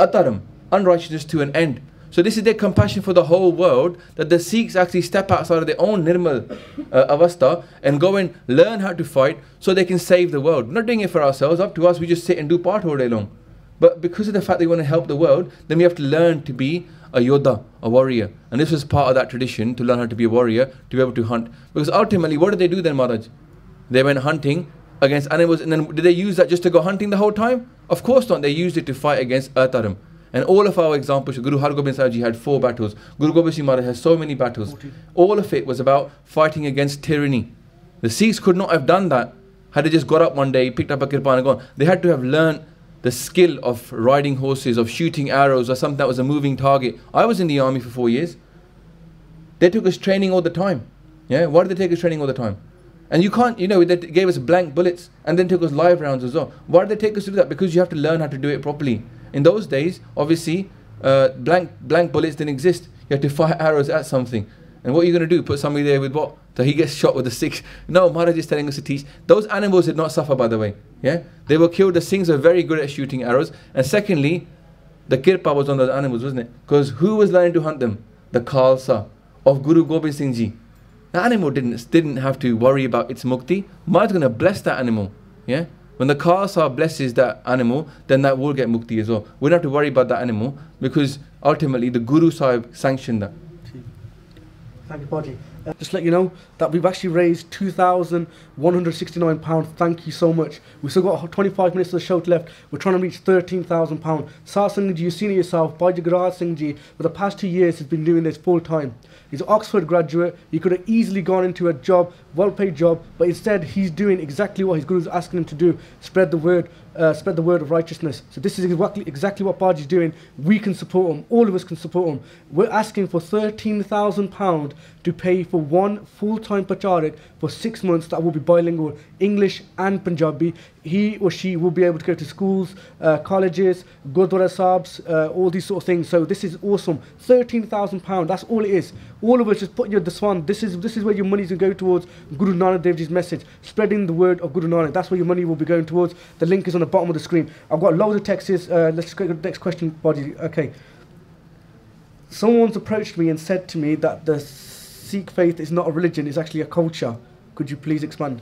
ataram, unrighteousness, to an end. So this is their compassion for the whole world, that the Sikhs actually step outside of their own nirmal uh, avastha and go and learn how to fight so they can save the world. We're not doing it for ourselves. Up to us, we just sit and do part all day long. But because of the fact that we want to help the world, then we have to learn to be a Yoda, a warrior. And this was part of that tradition, to learn how to be a warrior, to be able to hunt. Because ultimately, what did they do then, Maharaj? They went hunting against animals, and then did they use that just to go hunting the whole time? Of course not. They used it to fight against Ataram. And all of our examples, Guru Har Gobind Sahib Ji had four battles. Guru Gobind Singh Maharaj had so many battles. All of it was about fighting against tyranny. The Sikhs could not have done that had they just got up one day, picked up a kirpan and gone. They had to have learned the skill of riding horses, of shooting arrows, or something that was a moving target. I was in the army for four years. They took us training all the time. Yeah, why did they take us training all the time? And you can't, you know, they gave us blank bullets and then took us live rounds as well. Why did they take us to do that? Because you have to learn how to do it properly. In those days, obviously, uh, blank blank bullets didn't exist. You had to fire arrows at something. And what are you going to do? Put somebody there with what? So he gets shot with a six. No, Maharaj is telling us to teach. Those animals did not suffer, by the way. Yeah, they were killed. The Singhs are very good at shooting arrows. And secondly, the kirpa was on those animals, wasn't it? Because who was learning to hunt them? The Khalsa of Guru Gobind Singh Ji. The animal didn't, didn't have to worry about its mukti. Maharaj is going to bless that animal. Yeah. When the Khalsa blesses that animal, then that will get mukti as well. We don't have to worry about that animal, because ultimately the Guru Sahib sanctioned that. Thank you, Baji. Uh, just let you know that we've actually raised two thousand one hundred sixty-nine pounds. Thank you so much. We've still got twenty-five minutes of the show left. We're trying to reach thirteen thousand pounds. Sahib Singh Ji, you've seen it yourself. Bhai Jagraj Singh Ji, for the past two years, has been doing this full time. He's an Oxford graduate. He could have easily gone into a job, well-paid job, but instead he's doing exactly what his guru's asking him to do: spread the word, uh, spread the word of righteousness. So this is exactly exactly what Baji's doing. We can support him. All of us can support him. We're asking for thirteen thousand pounds to pay for one full-time Pacharik for six months that will be bilingual, English and Punjabi. He or she will be able to go to schools, uh, colleges, Gurdwara Sahibs, uh, all these sort of things. So this is awesome. thirteen thousand pounds, that's all it is. All of us, just put your daswan. This is, this is where your money is going to go towards Guru Nanak Dev Ji's message, spreading the word of Guru Nanak. That's where your money will be going towards. The link is on the bottom of the screen. I've got loads of texts. Uh, let's go to the next question, Body. Okay. Someone's approached me and said to me that the Sikh faith is not a religion, it's actually a culture. Could you please expand?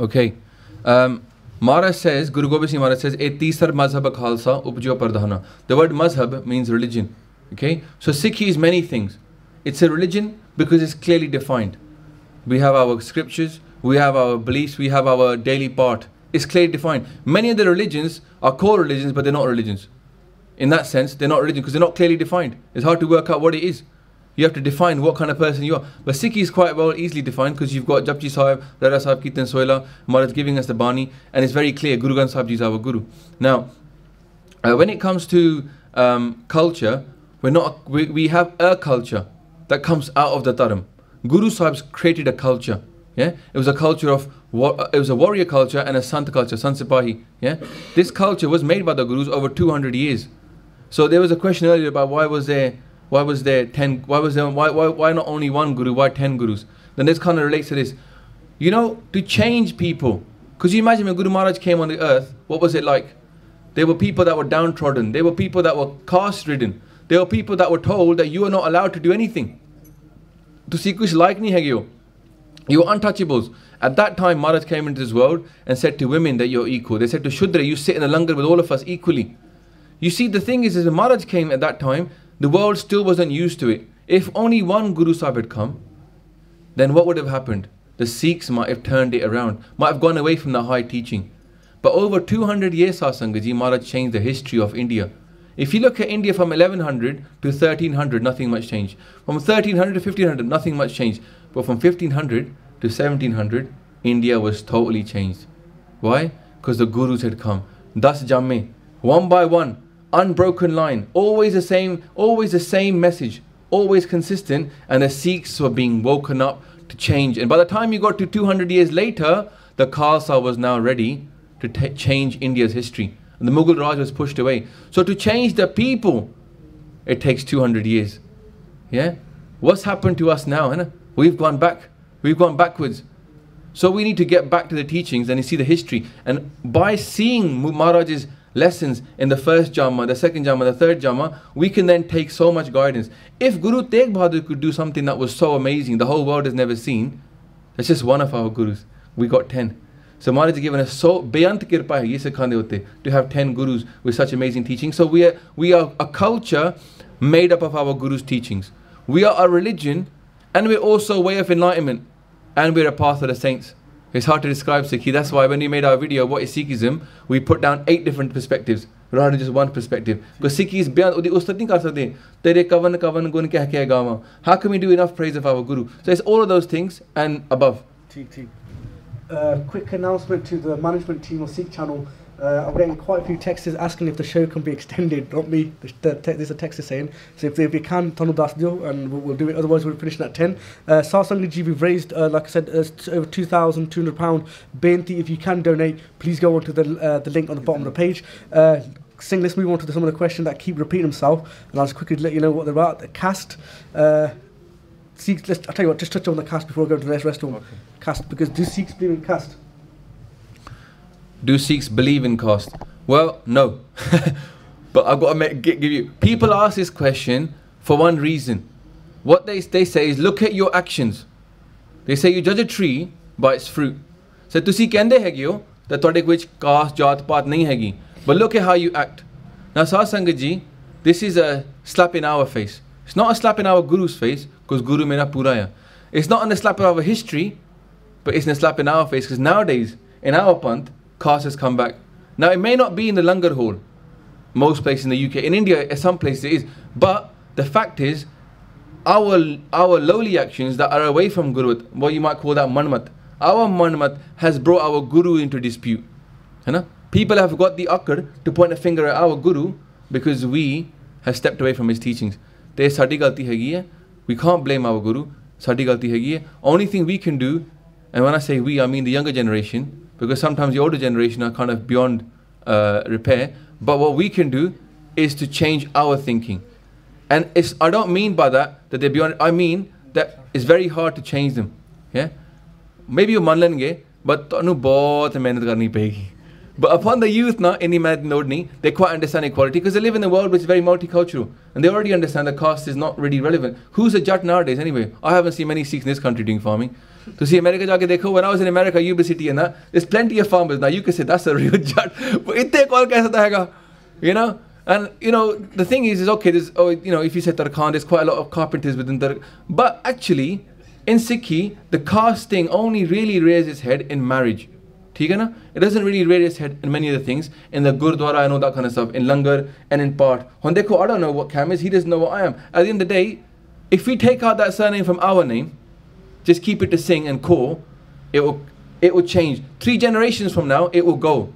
Okay. Um, Maharaj says, Guru Gobind Singh Maharaj says, "A tisar mazhab khalsa upjo pardhana." The word mazhab means religion. Okay, so Sikhi is many things. It's a religion because it's clearly defined. We have our scriptures, we have our beliefs, we have our daily part. It's clearly defined. Many of the religions are called religions, but they're not religions. In that sense, they're not religions because they're not clearly defined. It's hard to work out what it is. You have to define what kind of person you are. But Sikhi is quite well easily defined because you've got Japji Sahib, Dada Sahib, Kirtan Sohila, Maharaj giving us the Bani, and it's very clear Guru Granth Sahib Ji is our Guru. Now, uh, when it comes to um, culture, we're not, we, we have a culture that comes out of the Dharam. Guru Sahib's created a culture. Yeah, it was a culture of, it was a warrior culture and a Sant culture, Sant Sipahi. Yeah, this culture was made by the Gurus over two hundred years. So there was a question earlier about why was there, why was there ten, why was there, why, why, why not only one Guru, why ten Gurus? Then this kind of relates to this. You know, to change people, because you imagine when Guru Maharaj came on the earth, what was it like? There were people that were downtrodden, there were people that were caste ridden, there were people that were told that you are not allowed to do anything. To see kuch like nahi hai gyo. You were untouchables. At that time, Maharaj came into this world and said to women that you're equal. They said to Shudra, you sit in the langar with all of us equally. You see, the thing is, as Maharaj came at that time, the world still wasn't used to it. If only one Guru Sahib had come, then what would have happened? The Sikhs might have turned it around, might have gone away from the high teaching. But over two hundred years, Satsangaji, Maharaj changed the history of India. If you look at India from eleven hundred to thirteen hundred, nothing much changed. From thirteen hundred to fifteen hundred, nothing much changed. But from fifteen hundred to seventeen hundred, India was totally changed. Why? Because the Gurus had come. Das Jamme, one by one, unbroken line, always the same, always the same message, always consistent, and the Sikhs were being woken up to change. And by the time you got to two hundred years later, the Khalsa was now ready to change India's history. And the Mughal Raj was pushed away. So to change the people, it takes two hundred years. Yeah? What's happened to us now? Isn't it? We've gone back. We've gone backwards. So we need to get back to the teachings and see the history. And by seeing Maharaj's lessons in the first Jama, the second Jama, the third Jama, we can then take so much guidance. If Guru Tegh Bahadur could do something that was so amazing, the whole world has never seen, that's just one of our Gurus. We got ten. So Maharaj has given us so beyant kirpa hai ye sikhande hote to have ten Gurus with such amazing teachings. So we are, we are a culture made up of our Guru's teachings. We are a religion and we're also a way of enlightenment. And we're a path of the saints. It's hard to describe Sikhi. That's why when we made our video, what is Sikhism? We put down eight different perspectives rather than just one perspective. Because Sikhi is beyond, how can we do enough praise of our Guru? So it's all of those things and above. Uh, quick announcement to the management team of Sikh Channel. Uh, I'm getting quite a few texts asking if the show can be extended. Not me. There's a text saying. So if, if we can, Tanu Dasdio, and we'll, we'll do it. Otherwise, we'll finish at ten. Sarsangaji, uh, we've raised, uh, like I said, uh, over two thousand two hundred pound. Bainti, if you can donate, please go onto the uh, the link on the bottom of the page. Uh, Singh, let's move on to the, some of the questions that keep repeating themselves, and I'll just quickly let you know what they're about. The caste. Uh, Sikhs, let's, I'll tell you what, just touch on the caste before we go to the next restaurant. Okay. Caste, because do Sikhs believe in caste? Do Sikhs believe in caste? Well, no. But I've got to make, give you... People ask this question for one reason. What they, they say is, look at your actions. They say you judge a tree by its fruit. So, tusi kende hai gyo, that todek which caste, jat, paat nahi hai gi. But look at how you act. Now, Satsangaji, this is a slap in our face. It's not a slap in our Guru's face, because Guru mera pura hai. It's not a slap in our history, but it's a slap in our face, because nowadays, in our Panth, caste has come back. Now, it may not be in the Langar Hall, most places in the U K. In India, some places it is. But the fact is, our, our lowly actions that are away from Guru, what you might call that manmat, our manmat has brought our Guru into dispute. You know? People have got the akkar to point a finger at our Guru, because we have stepped away from his teachings. We can't blame our Guru. Only thing we can do, and when I say we, I mean the younger generation, because sometimes the older generation are kind of beyond uh, repair, but what we can do is to change our thinking. And it's, I don't mean by that that they're beyond, I mean that it's very hard to change them. Yeah? Maybe you manlenge, but But upon the youth, na, they quite understand equality because they live in a world which is very multicultural and they already understand that caste is not really relevant. Who's a Jat nowadays anyway? I haven't seen many Sikhs in this country doing farming. To see America, when I was in America, Yuba City and that, there's plenty of farmers now. You can say that's a real Jat. But itne kaun kaisa hai ga, you know? And, you know, the thing is, is okay, there's, oh, you know, if you say Tarkhan, there's quite a lot of carpenters within Tarkhan. But actually, in Sikhi, the caste thing only really raises its head in marriage. It doesn't really raise its head in many of the things, in the Gurdwara and all that kind of stuff, in Langar and in Part. Hondeko, I don't know what Cam is, he doesn't know what I am. At the end of the day, if we take out that surname from our name, just keep it to Singh and Kaur, it will, it will change. Three generations from now, it will go.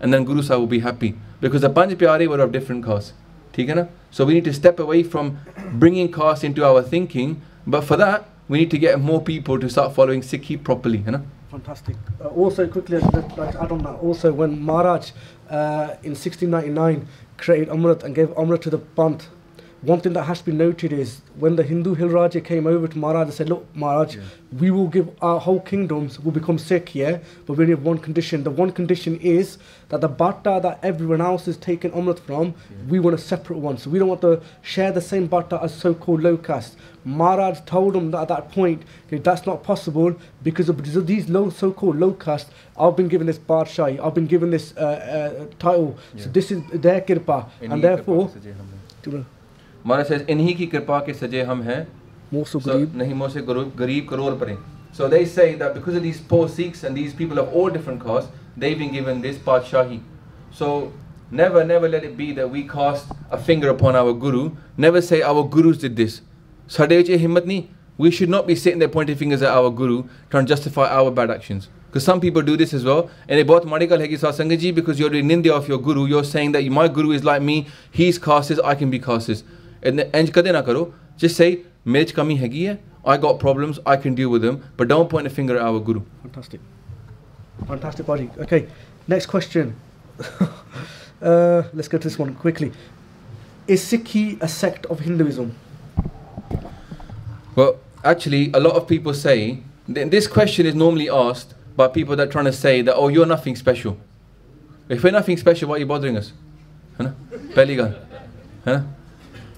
And then Guru Sahib will be happy. Because the Panj Pyare were of different castes. So we need to step away from bringing caste into our thinking. But for that, we need to get more people to start following Sikhi properly. Fantastic. Uh, also, quickly, like, I don't know, also when Maharaj uh, in sixteen ninety-nine created Amrit and gave Amrit to the Panth, one thing that has to be noted is when the Hindu Hill Raja came over to Maharaj and said, look, Maharaj, yeah. we will give our whole kingdoms, will become Sikh, yeah? But we only have one condition. The one condition is that the bhatta that everyone else is taking Amrit from, yeah. we want a separate one. So we don't want to share the same bhatta as so-called low caste. Maharaj told him that at that point, okay, that's not possible because of, because of these low, so-called low caste. I've been given this Badshai, I've been given this uh, uh, title, yeah. so this is their kirpa, in and therefore... Maharaj says, Inhi ki kirpa ke sajay hum hai, so, nahi mo se garib karor pare. So they say that because of these poor Sikhs and these people of all different castes, they've been given this Badshahi. So never, never let it be that we cast a finger upon our Guru. Never say our Gurus did this. We should not be sitting there pointing fingers at our Guru, trying to justify our bad actions. Because some people do this as well. And it's very difficult because you're in India of your Guru. You're saying that my Guru is like me. He's casteist, I can be casteist. Just say, I got problems, I can deal with them. But don't point a finger at our Guru. Fantastic. Fantastic, buddy. Okay, next question. uh, let's go to this one quickly. Is Sikhi a sect of Hinduism? Well, actually, a lot of people say, th this question is normally asked by people that are trying to say that, oh, you're nothing special. If we're nothing special, why are you bothering us?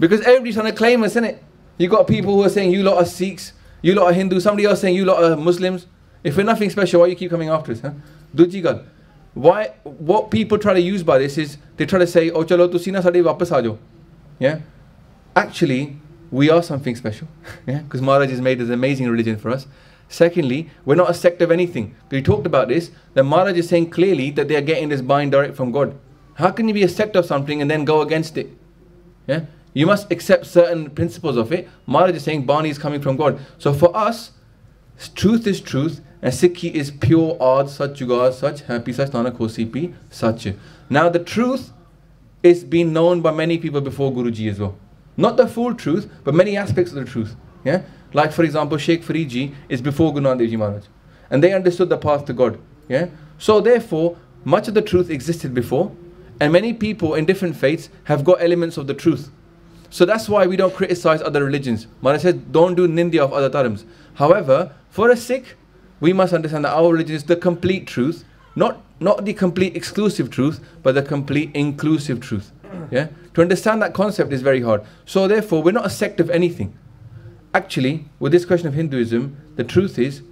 Because everybody's trying to claim us, isn't it? You got people who are saying, you lot are Sikhs, you lot are Hindus, somebody else saying, you lot are Muslims. If we're nothing special, why you keep coming after us? Huh? Why? What people try to use by this is, they try to say, oh, chalo, tusi na sade wapas aajo. Yeah? Actually, we are something special, yeah, because Maharaj has made this amazing religion for us. Secondly, we're not a sect of anything. We talked about this, that Maharaj is saying clearly that they are getting this bind direct from God. How can you be a sect of something and then go against it? Yeah, you must accept certain principles of it. Maharaj is saying Bani is coming from God. So for us, truth is truth, and Sikhi is pure Aad, Sach, Jugaad, Sach, Happy, Sach, Nanak, Hosi, Pi, Sach. Now the truth is being known by many people before Guruji as well. Not the full truth, but many aspects of the truth. Yeah? Like for example, Sheikh Fariji is before Guru Nanak Dev Ji Maharaj. And they understood the path to God. Yeah? So therefore, much of the truth existed before. And many people in different faiths have got elements of the truth. So that's why we don't criticize other religions. Maharaj says, don't do nindya of other dharms. However, for a Sikh, we must understand that our religion is the complete truth. Not, not the complete exclusive truth, but the complete inclusive truth. Yeah? To understand that concept is very hard. So therefore, we're not a sect of anything. Actually, with this question of Hinduism, the truth is,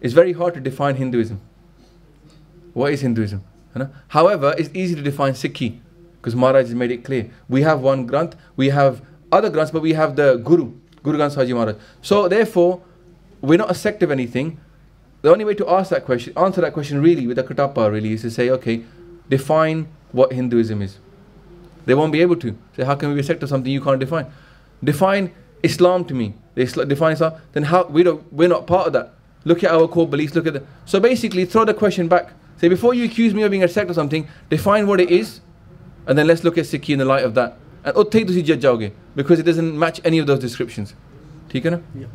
it's very hard to define Hinduism. What is Hinduism? However, it's easy to define Sikhi, because Maharaj has made it clear. We have one Granth, we have other Granths, but we have the Guru, Guru Granth Sahib Maharaj. So therefore, we're not a sect of anything. The only way to ask that question, answer that question really, with the Katapa really, is to say, okay, define what Hinduism is. They won't be able to. So how can we be a sect of something you can't define? Define Islam to me. They define Islam. Then how we don't, we're not part of that. Look at our core beliefs. Look at the. So basically, throw the question back. Say before you accuse me of being a sect or something, define what it is, and then let's look at Sikhi in the light of that. And utteh tusi judge jaoge because it doesn't match any of those descriptions. Theek hai na? Yeah.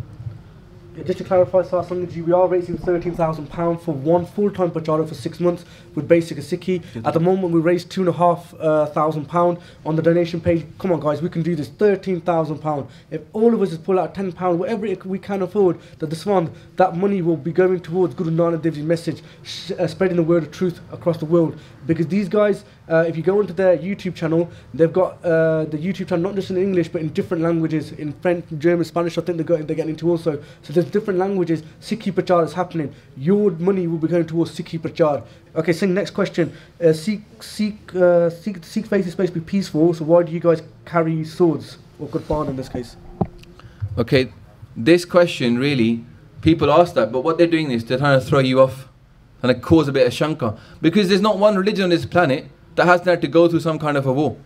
Just to clarify, Sar Sanghaji, we are raising thirteen thousand pounds for one full-time Pachara for six months with Basic of Sikhi. At the moment, we raised two and a half uh, thousand pounds on the donation page. Come on, guys, we can do this. thirteen thousand pounds. If all of us just pull out ten pounds, whatever it, we can afford, that this one, that money will be going towards Guru Nanak Dev Ji's message, sh uh, spreading the word of truth across the world. Because these guys, uh, if you go into their YouTube channel, they've got uh, the YouTube channel not just in English, but in different languages, in French, German, Spanish. I think they're, got, they're getting into also. So there's of different languages, Sikhi Prachar is happening. Your money will be going towards Sikhi Prachar. Okay, Singh, next question. Uh, Sikh, Sikh, uh, Sikh, Sikh faith is supposed to be peaceful, so why do you guys carry swords, or Gurban in this case? Okay, this question really, people ask that, but what they're doing is they're trying to throw you off, trying to cause a bit of shanka. Because there's not one religion on this planet that hasn't had to go through some kind of a war.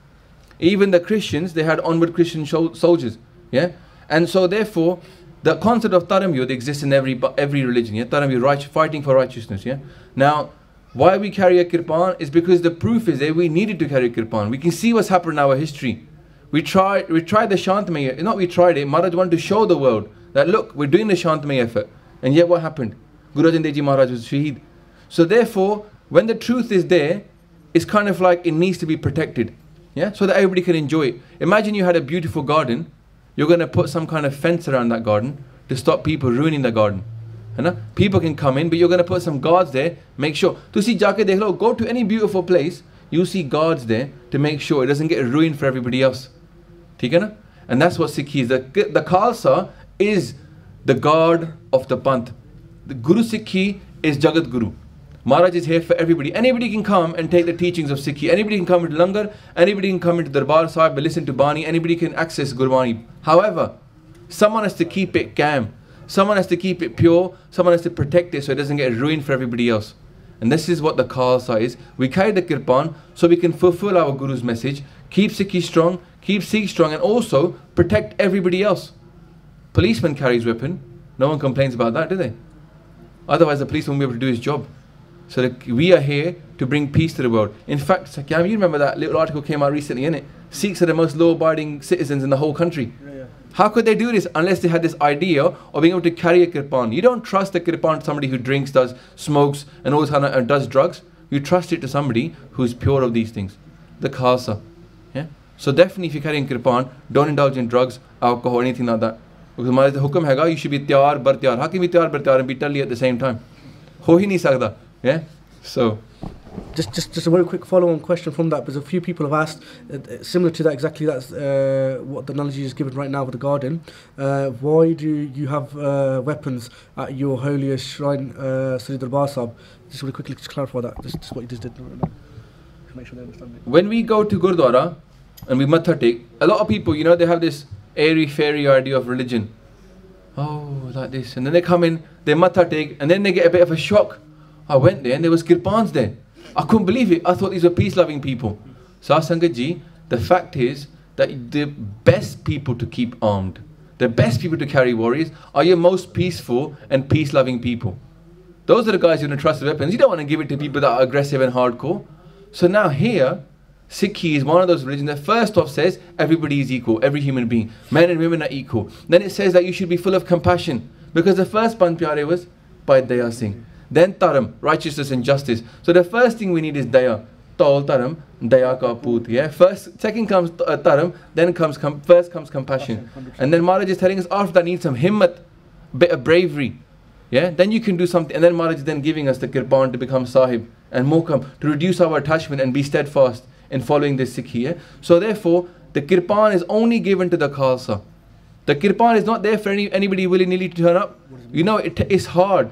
Even the Christians, they had onward Christian soldiers, yeah? And so therefore, the concept of taramyud exists in every every religion, yeah? Taramyud, right, fighting for righteousness, yeah? Now, why we carry a kirpan is because the proof is that we needed to carry a kirpan. We can see what's happened in our history. We tried, we tried the Shantamay, not we tried it, Maharaj wanted to show the world that look, we're doing the Shantamay effort. And yet what happened? Guru Arjan Dev Ji Maharaj was shaheed. So therefore, when the truth is there, it's kind of like it needs to be protected. Yeah, so that everybody can enjoy it. Imagine you had a beautiful garden. You're going to put some kind of fence around that garden to stop people ruining the garden. You know? People can come in, but you're going to put some guards there. Make sure. To see, go to any beautiful place. You see guards there to make sure it doesn't get ruined for everybody else. And that's what Sikhi is. The, the Khalsa is the guard of the Panth. The Guru Sikhi is Jagat Guru. Maharaj is here for everybody. Anybody can come and take the teachings of Sikhi. Anybody can come into Langar. Anybody can come into Darbar Sahib and listen to Bani. Anybody can access Gurbani. However, someone has to keep it calm. Someone has to keep it pure. Someone has to protect it so it doesn't get ruined for everybody else. And this is what the Khalsa is. We carry the kirpan so we can fulfill our Guru's message. Keep Sikhi strong. Keep Sikh strong. And also protect everybody else. Policeman carries weapon. No one complains about that, do they? Otherwise the police won't be able to do his job. So that we are here to bring peace to the world. In fact, Sakyam, you remember that little article came out recently, innit? Sikhs are the most law-abiding citizens in the whole country. Yeah, yeah. How could they do this unless they had this idea of being able to carry a kirpan? You don't trust a kirpan to somebody who drinks, does, smokes, and all kind of does drugs. You trust it to somebody who's pure of these things. The Khalsa. Yeah? So definitely if you're carrying kirpan, don't indulge in drugs, alcohol, anything like that. Because the Hukam Haga, you should be tiyar, bar tiyar. How can you be tiyar, bar tiyar and be tali at the same time? Ho hi nahi sakda. Yeah, so. Just, just, just a very quick follow-on question from that, because a few people have asked, uh, similar to that, exactly that's uh, what the analogy is given right now with the garden. Uh, why do you have uh, weapons at your holiest shrine, uh, Sri Darbar Sahib? Just really quickly just clarify that, just, just what you just did. Make sure they understand it. When we go to Gurdwara and we matha take, a lot of people, you know, they have this airy-fairy idea of religion. Oh, like this. And then they come in, they matha take, and then they get a bit of a shock. I went there and there was kirpans there. I couldn't believe it. I thought these were peace-loving people. So, Sangat Ji, the fact is that the best people to keep armed, the best people to carry warriors, are your most peaceful and peace-loving people. Those are the guys who don't trust the weapons. You don't want to give it to people that are aggressive and hardcore. So now here, Sikhi is one of those religions that first off says everybody is equal, every human being. Men and women are equal. Then it says that you should be full of compassion. Because the first Panth Pyare was Bhai Jagraj Singh. Then Taram, righteousness and justice. So the first thing we need is Daya. Taul Taram, Daya ka Put. Yeah? First, second comes uh, Taram, then comes, com first comes compassion. one hundred percent. And then Maharaj is telling us after that need some himmat, bit of bravery. Yeah? Then you can do something. And then Maharaj is then giving us the kirpan to become Sahib and Mokam, to reduce our attachment and be steadfast in following this Sikhi. Yeah? So therefore, the kirpan is only given to the Khalsa. The kirpan is not there for any, anybody willy-nilly to turn up. You know, it, it's hard.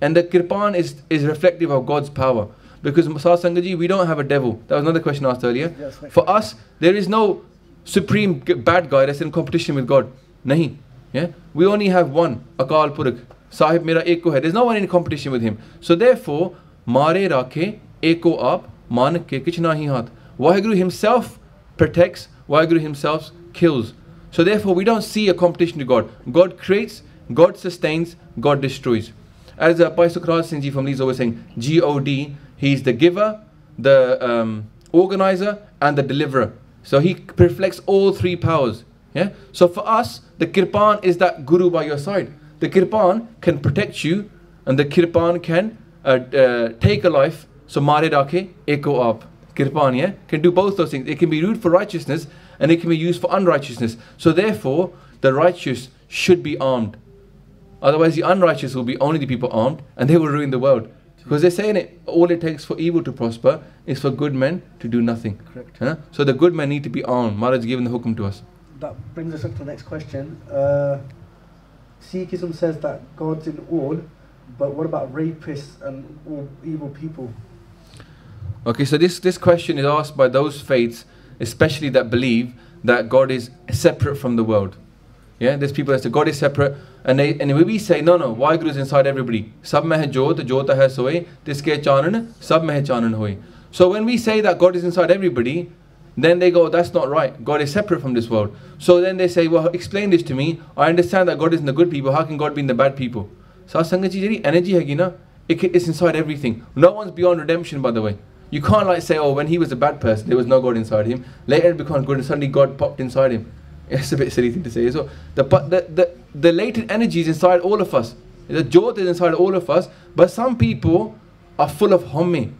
And the kirpan is, is reflective of God's power. Because, Sangaji, we don't have a devil. That was another question asked earlier. Yes, for us, there is no supreme bad guy that's in competition with God. Nahi. Yeah? We only have one, Akal Purkh. Sahib Mera Eko Hai. There's no one in competition with him. So therefore, Mare Rakhe Eko Aap Manak Ke Kich Nahi Hath. Vaheguru himself protects, Vaheguru himself kills. So therefore, we don't see a competition to God. God creates, God sustains, God destroys. As uh, Bhai Jagraj Singh Ji from Leeds is always saying, G O D, he's the giver, the um, organizer, and the deliverer. So he reflects all three powers. Yeah. So for us, the kirpan is that guru by your side. The kirpan can protect you, and the kirpan can uh, uh, take a life. So mare rakhe eko aap. Kirpan, yeah, can do both those things. It can be used for righteousness and it can be used for unrighteousness. So therefore, the righteous should be armed. Otherwise, the unrighteous will be only the people armed and they will ruin the world. Because they're saying it, all it takes for evil to prosper is for good men to do nothing. Correct. Yeah? So the good men need to be armed. Maharaj has given the hukum to us. That brings us up to the next question. Uh, Sikhism says that God's in all, but what about rapists and all evil people? Okay, so this, this question is asked by those faiths, especially that believe that God is separate from the world. Yeah, there's people that say God is separate, and they, and we say, no, no, Vaheguru is inside everybody. Sab mein hai jot, jot hai soe, tiske chanan, sab mein hai chanan hoye. So when we say that God is inside everybody, then they go, that's not right. God is separate from this world. So then they say, well, explain this to me. I understand that God is in the good people. How can God be in the bad people? So energy is inside everything. No one's beyond redemption, by the way. You can't like say, oh, when he was a bad person, there was no God inside him. Later it becomes good and suddenly God popped inside him. It's a bit silly thing to say. So the, the, the, the latent energy is inside all of us. The jyot is inside all of us. But some people are full of Haumai.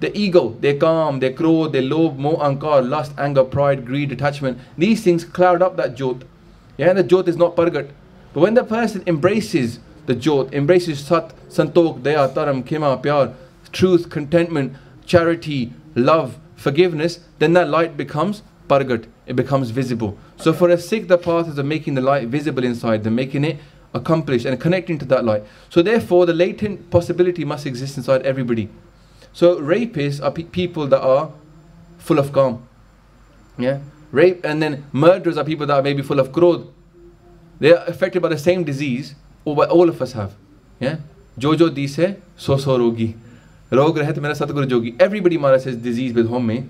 The ego, their kaam, their krodh, their lob, moh, ankar, lust, anger, pride, greed, attachment. These things cloud up that jyot. Yeah, the jyot is not pargat. But when the person embraces the jyot, embraces sat, santok, daya, taram, khema, pyar, truth, contentment, charity, love, forgiveness, then that light becomes pargat. It becomes visible. So for a Sikh, the path is of making the light visible inside them, making it accomplished and connecting to that light. So therefore, the latent possibility must exist inside everybody. So rapists are pe people that are full of kaam, yeah, rape, and then murderers are people that are maybe full of krodh. They are affected by the same disease, or what all of us have, yeah. Jo jo dis hai, so so rogi, rog rahe to mera satguru jogi. Everybody mara says disease with Haumai,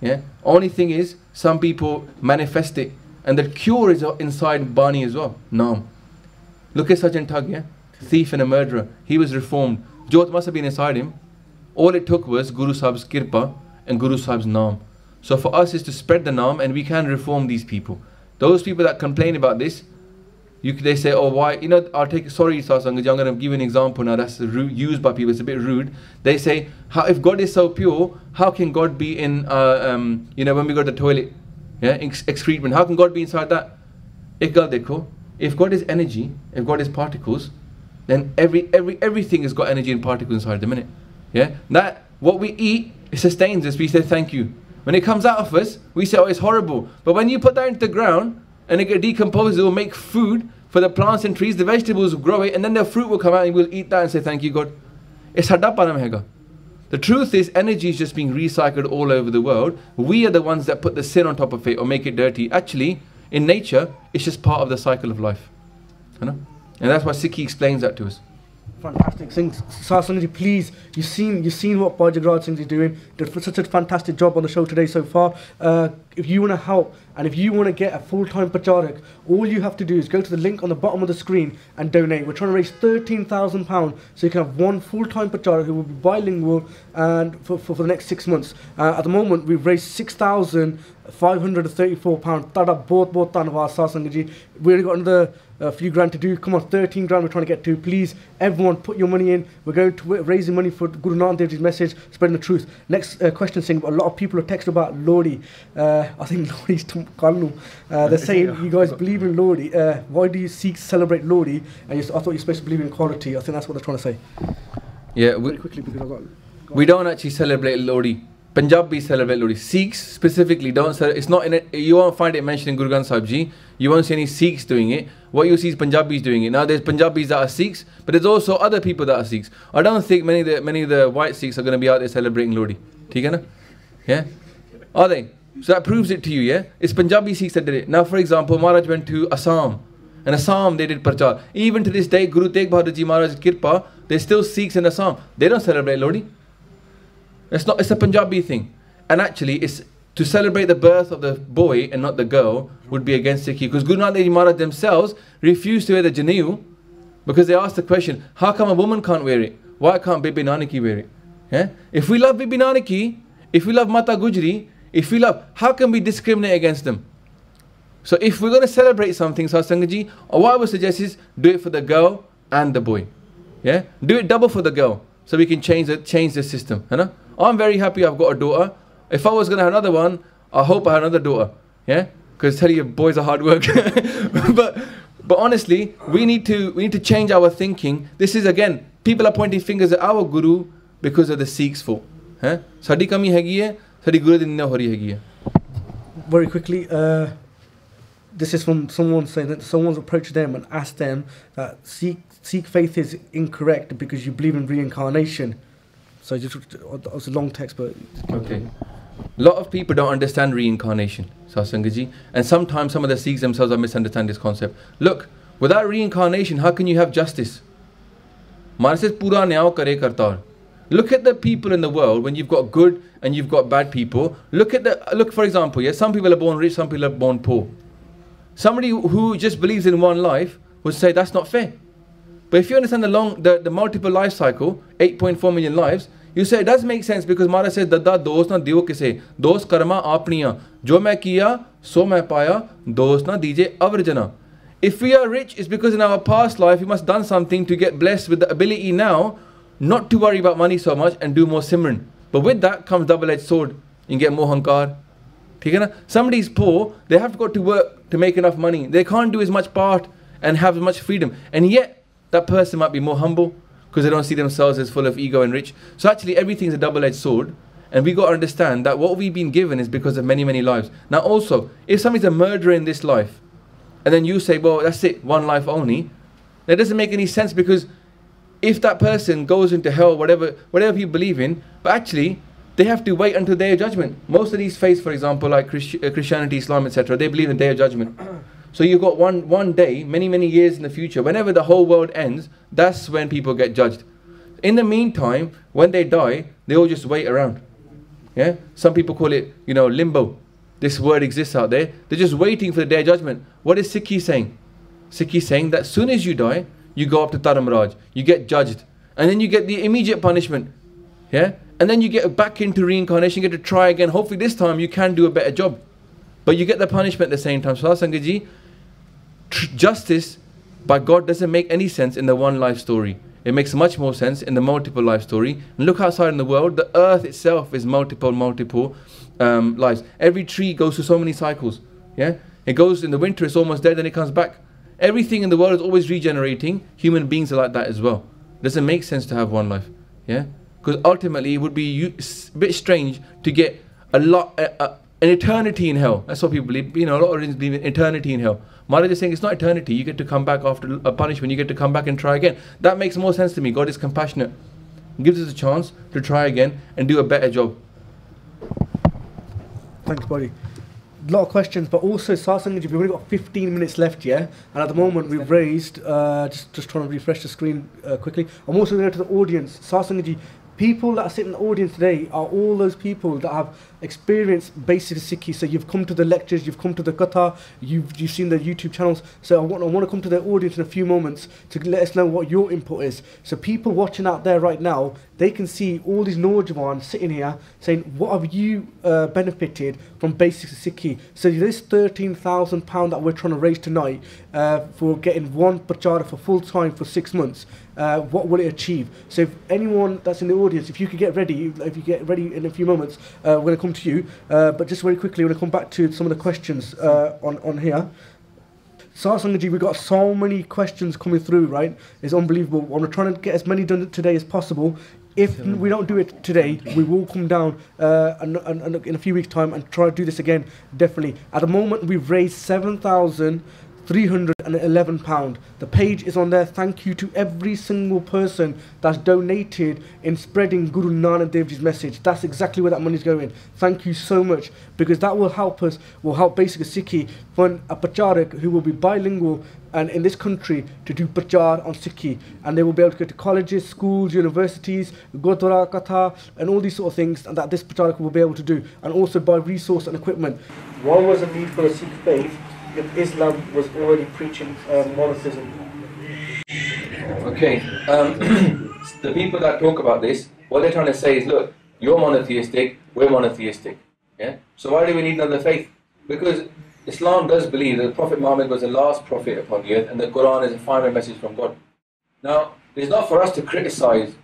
yeah. Only thing is some people manifest it, and the cure is inside Bani as well. Naam, look at Sachin Thug, yeah, thief and a murderer. He was reformed. Jyot must have been inside him. All it took was Guru Sahib's Kirpa and Guru Sahib's Naam. So for us is to spread the Naam, and we can reform these people. Those people that complain about this, you, they say, oh why, you know, I'll take, sorry Satsang, I'm going to give you an example now that's used by people, it's a bit rude. They say, how, if God is so pure, how can God be in, uh, um, you know, when we go to the toilet, yeah, Ex excretion, how can God be inside that? Ek gal dekho, if God is energy, if God is particles, then every, every, everything has got energy and particles inside the minute. Yeah, that what we eat, it sustains us. We say thank you. When it comes out of us, we say, oh, it's horrible. But when you put that into the ground and it decomposes, it will make food for the plants and trees. The vegetables will grow it, and then the fruit will come out, and we'll eat that and say thank you, God. It's sada param hega. The truth is, energy is just being recycled all over the world. We are the ones that put the sin on top of it or make it dirty. Actually, in nature, it's just part of the cycle of life. You know? And that's why Sikhi explains that to us. Fantastic things, Satsangji, please. You've seen, you've seen what Bhai Jagraj Singh is doing. Did such a fantastic job on the show today so far. Uh, if you want to help, and if you want to get a full-time Pracharak, all you have to do is go to the link on the bottom of the screen and donate. We're trying to raise thirteen thousand pounds so you can have one full-time Pracharak who will be bilingual and for, for, for the next six months. Uh, at the moment, we've raised six thousand five hundred thirty-four pounds. Tada both both tanwa Satsangji. We've already got another a few grand to do. Come on, thirteen grand we're trying to get to. Please, everyone, put your money in. We're going to raising money for Guru Nanak Dev Ji's message, spreading the truth. Next uh, question, Singh. A lot of people are texting about Lodi. Uh, I think Lodi's Kalnu. Uh, they're saying, you guys believe in Lodi. Uh, why do you seek celebrate Lodi? And you, I thought you're supposed to believe in equality. I think that's what they're trying to say. Yeah, we, quickly because I've got, got we don't actually celebrate Lodi. Punjabis celebrate Lodi. Sikhs specifically don't celebrate. It's not in it. You won't find it mentioned in Guru Granth Sahib Ji. You won't see any Sikhs doing it. What you see is Punjabis doing it. Now there's Punjabis that are Sikhs, but there's also other people that are Sikhs. I don't think many of the, many of the white Sikhs are going to be out there celebrating Lodi. Theek hai na? Yeah? Are they? So that proves it to you, yeah? It's Punjabi Sikhs that did it. Now for example, Maharaj went to Assam. And Assam they did Prachar. Even to this day, Guru Tegh Bahadur Ji Maharaj Kirpa, there's still Sikhs in Assam. They don't celebrate Lodi. It's not, it's a Punjabi thing. And actually, it's to celebrate the birth of the boy and not the girl would be against Sikhi. Because Guru Nanak Dev Ji Maharaj themselves refused to wear the janiyu because they asked the question, how come a woman can't wear it? Why can't Bibi Nanaki wear it? Yeah? If we love Bibi Nanaki, if we love Mata Gujri, if we love, how can we discriminate against them? So if we're going to celebrate something, Satsangji, what I would suggest is do it for the girl and the boy. Yeah? Do it double for the girl so we can change the, change the system. You know? I'm very happy I've got a daughter. If I was going to have another one, I hope I had another daughter. Yeah? Because tell you, boys are hard work. but, but honestly, we need, to, we need to change our thinking. This is again, people are pointing fingers at our Guru because of the Sikhs' fault. Yeah? Sadi kami hegi hai, sadi Guru din na hori hegi hai. Very quickly, uh, this is from someone saying that someone's approached them and asked them that Sikh, Sikh faith is incorrect because you believe in reincarnation. So just, it was a long text, but... Okay. A lot of people don't understand reincarnation, Satsangaji. And sometimes some of the Sikhs themselves misunderstand this concept. Look, without reincarnation, how can you have justice? Look at the people in the world when you've got good and you've got bad people. Look at the, look for example, yeah, some people are born rich, some people are born poor. Somebody who just believes in one life would say that's not fair. But if you understand the long, the, the multiple life cycle, eight point four million lives, you say it does make sense because Mara says, Dada dos na diyo kise, dos karma apniya, jo main kiya, so main paya, dos na dije avrjana. If we are rich, it's because in our past life, we must have done something to get blessed with the ability now, not to worry about money so much and do more Simran. But with that comes double-edged sword. You get more hankar. Somebody's poor, they have got to work to make enough money. They can't do as much part and have as much freedom. And yet, that person might be more humble because they don't see themselves as full of ego and rich. So actually everything's a double-edged sword, and we got to understand that what we've been given is because of many, many lives. Now also, if somebody's a murderer in this life, and then you say, well, that's it, one life only, that doesn't make any sense, because if that person goes into hell, whatever, whatever you believe in, but actually they have to wait until Day of Judgment. Most of these faiths, for example, like Christi- Christianity, Islam, et cetera, they believe in Day of Judgment. So you've got one, one day, many, many years in the future, whenever the whole world ends, that's when people get judged. In the meantime, when they die, they all just wait around. Yeah? Some people call it, you know, limbo. This word exists out there. They're just waiting for the Day of Judgment. What is Sikhi saying? Sikhi saying that as soon as you die, you go up to Taramraj, you get judged, and then you get the immediate punishment. Yeah? And then you get back into reincarnation, you get to try again. Hopefully this time you can do a better job. But you get the punishment at the same time. So Sangaji, justice by God doesn't make any sense in the one life story. It makes much more sense in the multiple life story. And look outside in the world, the earth itself is multiple, multiple um, lives. Every tree goes through so many cycles. Yeah, it goes in the winter, it's almost dead, then it comes back. Everything in the world is always regenerating. Human beings are like that as well. Doesn't make sense to have one life. Yeah, because ultimately it would be a bit strange to get a lot, a, a, an eternity in hell. That's what people believe. You know, a lot of religions believe in eternity in hell. Maharaj is saying it's not eternity, you get to come back after a punishment, you get to come back and try again. That makes more sense to me. God is compassionate. He gives us a chance to try again and do a better job. Thanks, buddy. A lot of questions, but also Satsangaji, we've only got fifteen minutes left, yeah? And at the moment we've raised, uh, just, just trying to refresh the screen uh, quickly. I'm also going to go to the audience. Satsangaji, people that sit in the audience today are all those people that have experienced basic Sikhi. So you've come to the lectures, you've come to the Katha, you've, you've seen the YouTube channels. So I want, I want to come to the audience in a few moments to let us know what your input is. So people watching out there right now, they can see all these Naujawan sitting here saying, what have you uh, benefited from basic Sikhi? So this thirteen thousand pounds that we're trying to raise tonight uh, for getting one Pachara for full time for six months, Uh, what will it achieve? So if anyone that's in the audience, if you could get ready, if you get ready in a few moments, uh, we're going to come to you. Uh, but just very quickly, we're going to come back to some of the questions uh, on, on here. Satsangaji, we've got so many questions coming through, right? It's unbelievable. We're trying to get as many done today as possible. If we don't do it today, we will come down uh, and, and, and in a few weeks' time and try to do this again, definitely. At the moment, we've raised seven thousand three hundred and eleven pound. The page is on there. Thank you to every single person that's donated in spreading Guru Nanak Dev Ji's message. That's exactly where that money's going. Thank you so much, because that will help us, will help Basic Sikhi fund a Pacharak who will be bilingual and in this country to do Prachar on Sikhi, and they will be able to go to colleges, schools, universities, Gurdwara, Katha, and all these sort of things, and that this Pacharak will be able to do, and also by resource and equipment. One was a need for a Sikh faith. If Islam was already preaching uh, monotheism. Okay, um, the people that talk about this, what they're trying to say is, look, you're monotheistic, we're monotheistic. Yeah? So why do we need another faith? Because Islam does believe that Prophet Muhammad was the last prophet upon the earth, and the Quran is a final message from God. Now, it's not for us to criticize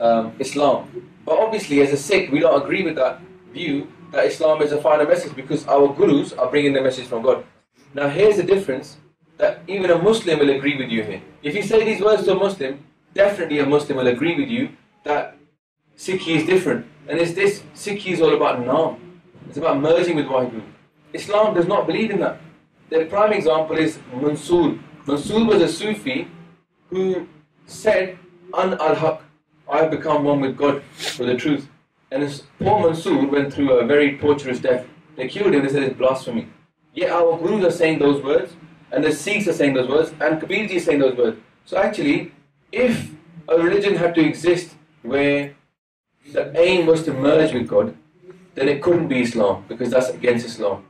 um, Islam, but obviously as a Sikh, we don't agree with that view that Islam is a final message, because our gurus are bringing the message from God. Now here's the difference, that even a Muslim will agree with you here. If you say these words to a Muslim, definitely a Muslim will agree with you that Sikhi is different. And it's this, Sikhi is all about Naam. It's about merging with Vaheguru. Islam does not believe in that. Their prime example is Mansoor. Mansoor was a Sufi who said, An al-Haq, I have become one with God for the truth. And this poor Mansoor went through a very torturous death. They killed him, they said it's blasphemy. Yet our Gurus are saying those words, and the Sikhs are saying those words, and Kabir Ji is saying those words. So actually, if a religion had to exist where the aim was to merge with God, then it couldn't be Islam, because that's against Islam.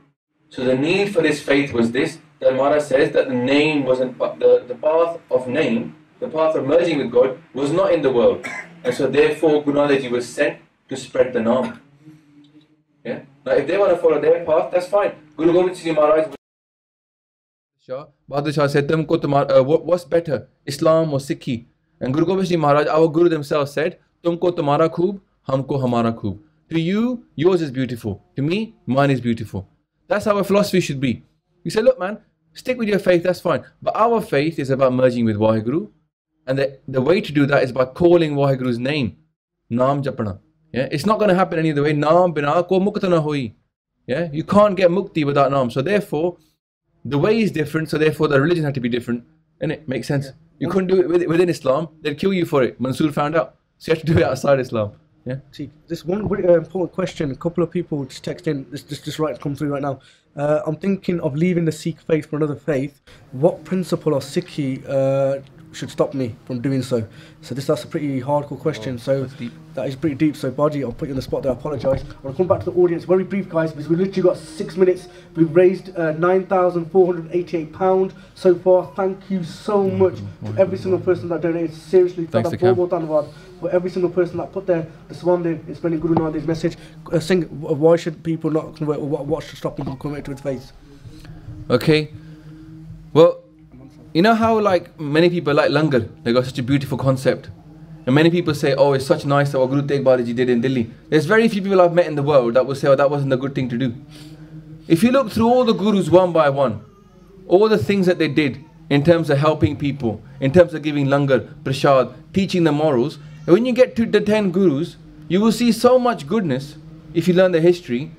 So the need for this faith was this, that Maharaj says that the name wasn't, the, the path of name, the path of merging with God was not in the world. And so therefore Guru Nanak Dev Ji was sent to spread the Naam. Yeah? Now if they want to follow their path, that's fine. Guru Gobind Singh Maharaj was Shah, Bahadur Shah said, Tumko tumhara, uh, what, what's better, Islam or Sikhi? And Guru Gobind Singh Maharaj, our Guru themselves said, Tumko tumhara khoob, humko hamara khoob. To you, yours is beautiful. To me, mine is beautiful. That's how our philosophy should be. We say, look man, stick with your faith, that's fine. But our faith is about merging with Vaheguru. And the, the way to do that is by calling Vaheguru's name. Naam japana. Yeah? It's not going to happen any other way. Naam bina ko mukta na hoi. Yeah? You can't get mukti without Naam. So therefore, the way is different. So therefore, the religion had to be different. And it makes sense. Yeah. You couldn't do it with, within Islam. They'd kill you for it. Mansoor found out. So you have to do it outside Islam. Yeah. See, this one really important question. A couple of people just text in. This just just right come through right now. Uh, I'm thinking of leaving the Sikh faith for another faith. What principle or Sikhi uh, should stop me from doing so? So this that's a pretty hardcore question. Oh, so that is pretty deep. So Baji, I'll put you on the spot there. I apologise. I want to come back to the audience very brief, guys, because we literally got six minutes. We've raised uh, nine thousand four hundred eighty-eight pounds so far. Thank you so mm-hmm. much mm-hmm. to every single person that donated. Seriously, thanks to Cam. For every single person that put their swaddling is spreading Guru Nanak Dev's message. Uh, Singh, why should people not convert, or what, what should stop them from converting to its faith? Okay, well, you know how like many people like Langar, they got such a beautiful concept. And many people say, oh, it's such nice that what Guru Tegh Bahadur Ji did in Delhi. There's very few people I've met in the world that will say, oh, that wasn't a good thing to do. If you look through all the Gurus one by one, all the things that they did in terms of helping people, in terms of giving Langar, Prashad, teaching the morals, and when you get to the ten Gurus, you will see so much goodness, if you learn the history,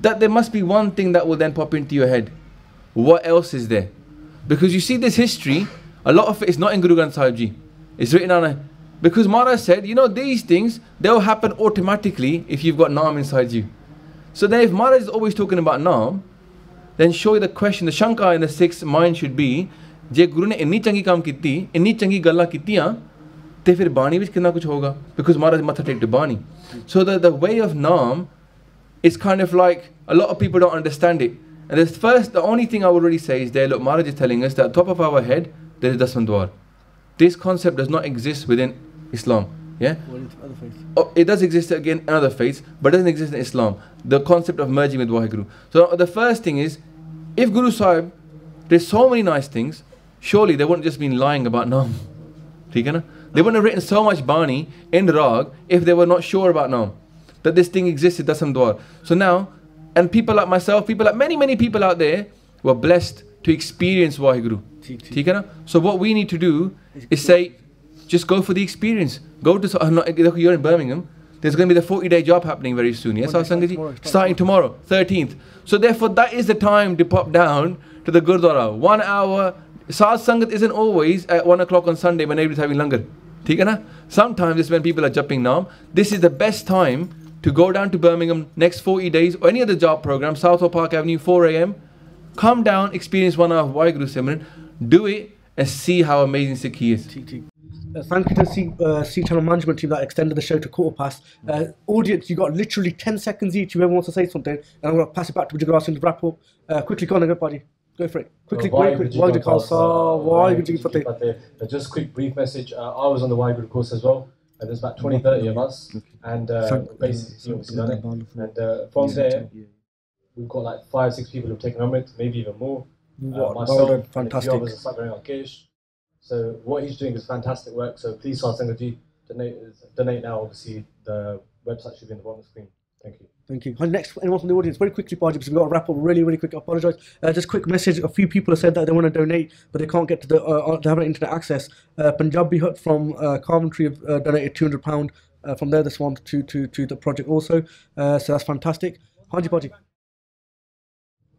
that there must be one thing that will then pop into your head. What else is there? Because you see this history, a lot of it is not in Guru Granth Sahib Ji. It's written on it. Because Maharaj said, you know, these things, they'll happen automatically if you've got Naam inside you. So then if Maharaj is always talking about Naam, then surely the question, the Shankar in the sixth mind should be, Je Guru ne inni changi kaam kitti, inni changi galla kittiyan, because Maharaj Matha take to Bani. So the, the way of Naam is kind of like, a lot of people don't understand it. And this first, the only thing I would really say is there, look, Maharaj is telling us that at the top of our head, there is Daswandwar. This concept does not exist within Islam. Yeah? Other faiths? Oh, it does exist again in other faiths, but it doesn't exist in Islam. The concept of merging with Vaheguru. So the first thing is, if Guru Sahib did so many nice things, surely they wouldn't just been lying about Naam. They wouldn't have written so much Bani in Rag if they were not sure about Naam, that this thing existed, Daswandwar. So now, and people like myself, people like many, many people out there were blessed to experience Vaheguru. So what we need to do is say, just go for the experience. Go to, you're in Birmingham, there's going to be the forty day job happening very soon. Yes, our Sanghaji? Starting tomorrow, thirteenth. So therefore, that is the time to pop down to the Gurdwara. One hour. Saad Sangat isn't always at one o'clock on Sunday when everybody's having Langar. Sometimes it's when people are japping Naam. This is the best time to go down to Birmingham next forty days or any other job program, Southall Park Avenue, four A M. Come down, experience one hour of Vaheguru Simran. Do it and see how amazing Sikhi is. Uh, thank you to the uh, Sikh Channel management team that extended the show to quarter past. Uh, audience, you got literally ten seconds each. Whoever wants to say something, and I'm going to pass it back to Bhai Jagraj Singh to wrap up. Uh, quickly, go on, everybody. Go for it. Quickly, why did Khalsa? Why Just quick, brief message. Uh, I was on the Vaheguru course as well. Uh, there's about twenty, thirty of us, and uh, basically, obviously done it. And uh, from there, we've got like five, six people who've taken on it, maybe even more. Uh, myself, fantastic. So what he's doing is fantastic work. So please, Sahib Sanghaji, donate, donate now. Obviously, the website should be in the bottom of the screen. Thank you. Thank you. Next, anyone from the audience, very quickly, Baji, because we've got to wrap up really, really quick. I apologise. Uh, just quick message. A few people have said that they want to donate, but they can't get to the, uh, they haven't internet access. Uh, Punjabi Hut from uh, Coventry have uh, donated two hundred pounds uh, from there, this one, to, to, to the project also. Uh, so that's fantastic. Haji Baji.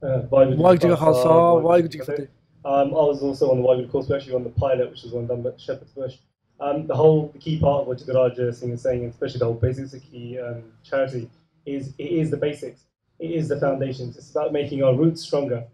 Waheguru Khalsa, Waheguru Fateh. I was also on the Waheguru course, we actually on the pilot, which was on Dunbar Shepherd's Bush. Um, the whole the key part of what Bhai Jagraj Singh is saying, and especially the whole Basics of Sikhi um, charity, is it is the basics, it is the foundations. It's about making our roots stronger.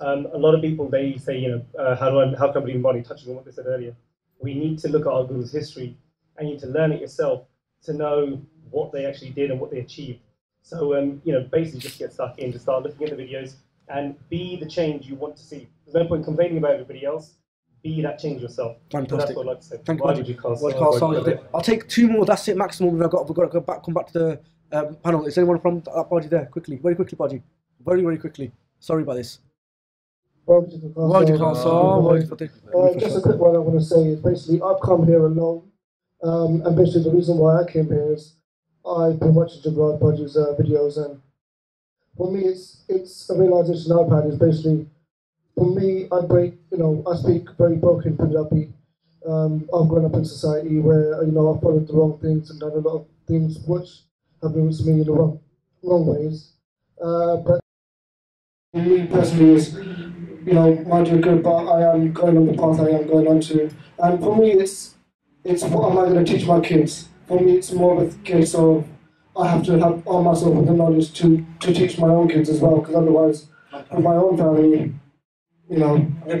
Um, a lot of people, they say, you know, uh, how do I, how can I believe in Gurbani? Touching on what they said earlier, we need to look at our Guru's history, and you need to learn it yourself to know what they actually did and what they achieved. So, um, you know, basically just get stuck in, just start looking at the videos and be the change you want to see. There's no point complaining about everybody else. Be that change yourself. Fantastic. So that's what I'd like to say. Thank you. I'll take two more. That's it, maximum. I've got, we've got to go back, come back to the um, panel. Is anyone from that party there? Quickly, very quickly, party. Very, very quickly. Sorry about this. Well, just a quick one I want to say is basically I've come here alone, um, and basically the reason why I came here is I've been watching Jagraj Bahadu's uh, videos, and for me it's it's a realization I've had is basically for me I break you know I speak very broken Punjabi. Um, I've grown up in society where you know I've followed the wrong things and done a lot of things which have been with me in the wrong wrong ways. Uh, but for me personally is. You know, my good, but I am going on the path I am going on to. And for me, it's, it's what am I going to teach my kids? For me, it's more of a case of I have to have arm myself with the knowledge to, to teach my own kids as well, because otherwise, with my own family, you know. That's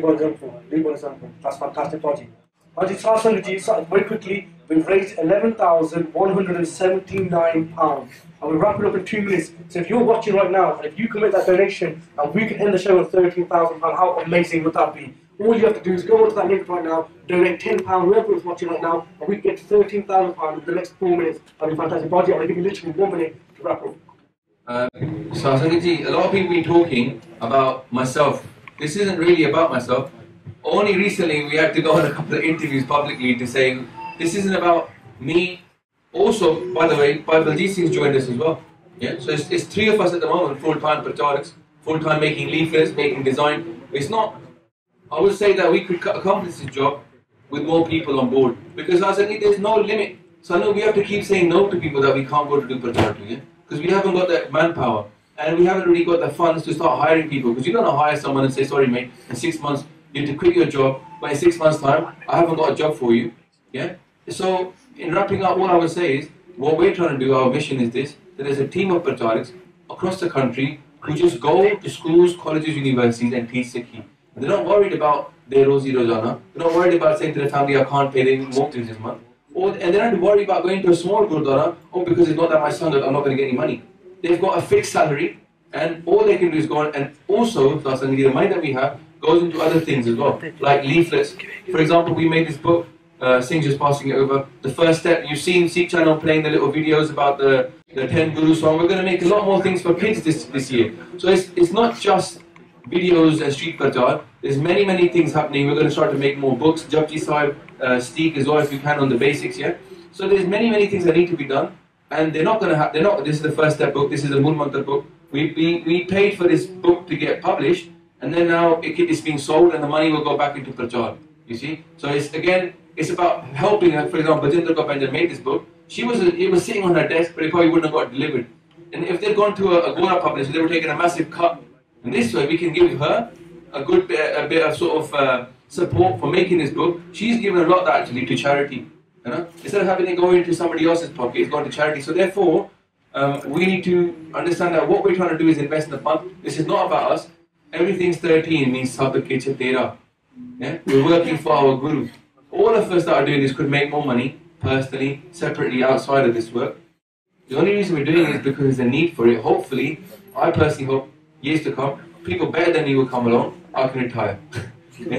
fantastic, Haji. Haji, transfer so very quickly, we've raised eleven thousand one hundred seventy-nine pounds. And we'll wrap it up in two minutes. So if you're watching right now, and if you can make that donation, and we can end the show on thirteen thousand pounds, how amazing would that be? All you have to do is go onto that link right now, donate ten pounds, whoever is watching right now, and we can get thirteen thousand pounds in the next four minutes. That'd be fantastic. But I'll give you literally one minute to wrap up. Um, so Sangati, a lot of people have been talking about myself. This isn't really about myself. Only recently we had to go on a couple of interviews publicly to say, this isn't about me. Also, by the way, Parvaljeet Singh's joined us as well. Yeah, so it's, it's three of us at the moment, full-time protarics, full-time making leaflets, making design. It's not, I would say that we could accomplish this job with more people on board. Because suddenly there's no limit. So no, we have to keep saying no to people that we can't go to do protaric, yeah? Because we haven't got that manpower. And we haven't really got the funds to start hiring people. Because you don't hire someone and say, sorry mate, in six months you have to quit your job, but in six months time, I haven't got a job for you. Yeah. So, in wrapping up, what I would say is, what we're trying to do, our vision is this, that there's a team of protarics across the country who just go to schools, colleges, universities and teach Sikhi. They're not worried about their rosy rojana, they're not worried about saying to their family, I can't pay the mortgage this month. Or, and they're not worried about going to a small Gurdwara, oh, because it's not that my son that I'm not going to get any money. They've got a fixed salary and all they can do is go on, and also, the money that we have goes into other things as well, like leaflets. For example, we made this book, Uh, Singh just passing it over. The first step, you've seen Sikh Channel playing the little videos about the, the ten Guru song. We're going to make a lot more things for kids this, this year. So it's, it's not just videos and street qatar. There's many, many things happening. We're going to start to make more books. Japji Sahib, uh, Steak as well if you can on the basics, yeah? So there's many, many things that need to be done. And they're not going to have, they're not, this is the first step book, this is the Mool Mantra book. We, we, we paid for this book to get published and then now it, it's being sold and the money will go back into qatar, you see? So it's again, it's about helping her. For example, Bajendra Kapanjan made this book. She was it was sitting on her desk, but it probably wouldn't have got delivered. And if they'd gone to a, a Gora publisher, they were taking a massive cut. And this way, we can give her a good a, a bit of sort of uh, support for making this book. She's given a lot actually to charity. You know, instead of having it go into somebody else's pocket, it's gone to charity. So therefore, um, we need to understand that what we're trying to do is invest in the fund. This is not about us. Everything's thirteen means Sabke Che Tera. Yeah, we're working for our Guru. All of us that are doing this could make more money, personally, separately, outside of this work. The only reason we're doing it is because there's a need for it. Hopefully, I personally hope, years to come, people better than me will come along, I can retire. Yeah?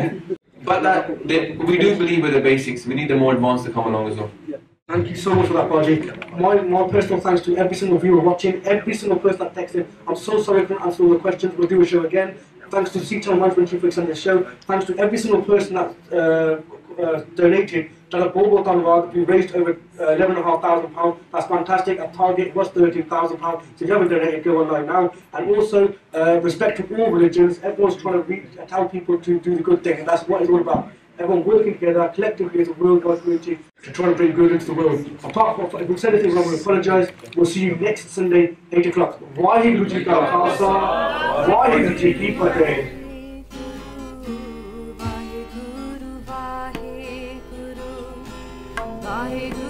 But that, they, we do believe with the basics. We need the more advanced to come along as well. Yeah. Thank you so much for that, Bhaji. My, my personal thanks to every single viewer watching, every single person that texted. I'm so sorry I couldn't answer all the questions. We'll do a show again. Thanks to Sikh Channel for extending the show. Thanks to every single person that... Uh, Uh, donated to the Bobo Tanwag. We raised over uh, eleven and a half thousand pounds. That's fantastic. Our target was thirteen thousand pounds. So if you haven't donated, go online now. And also, uh, respect to all religions. Everyone's trying to reach, tell people to do the good thing, and that's what it's all about. everyone working together collectively as a worldwide community to try and bring good into the world. Apart from that, if we said anything wrong, we apologise. We'll see you next Sunday, eight o'clock. Vaheguru Ji Ka Khalsa, Vaheguru Ji Ki Fateh. Vaheguru, Vaheguru, Vaheguru.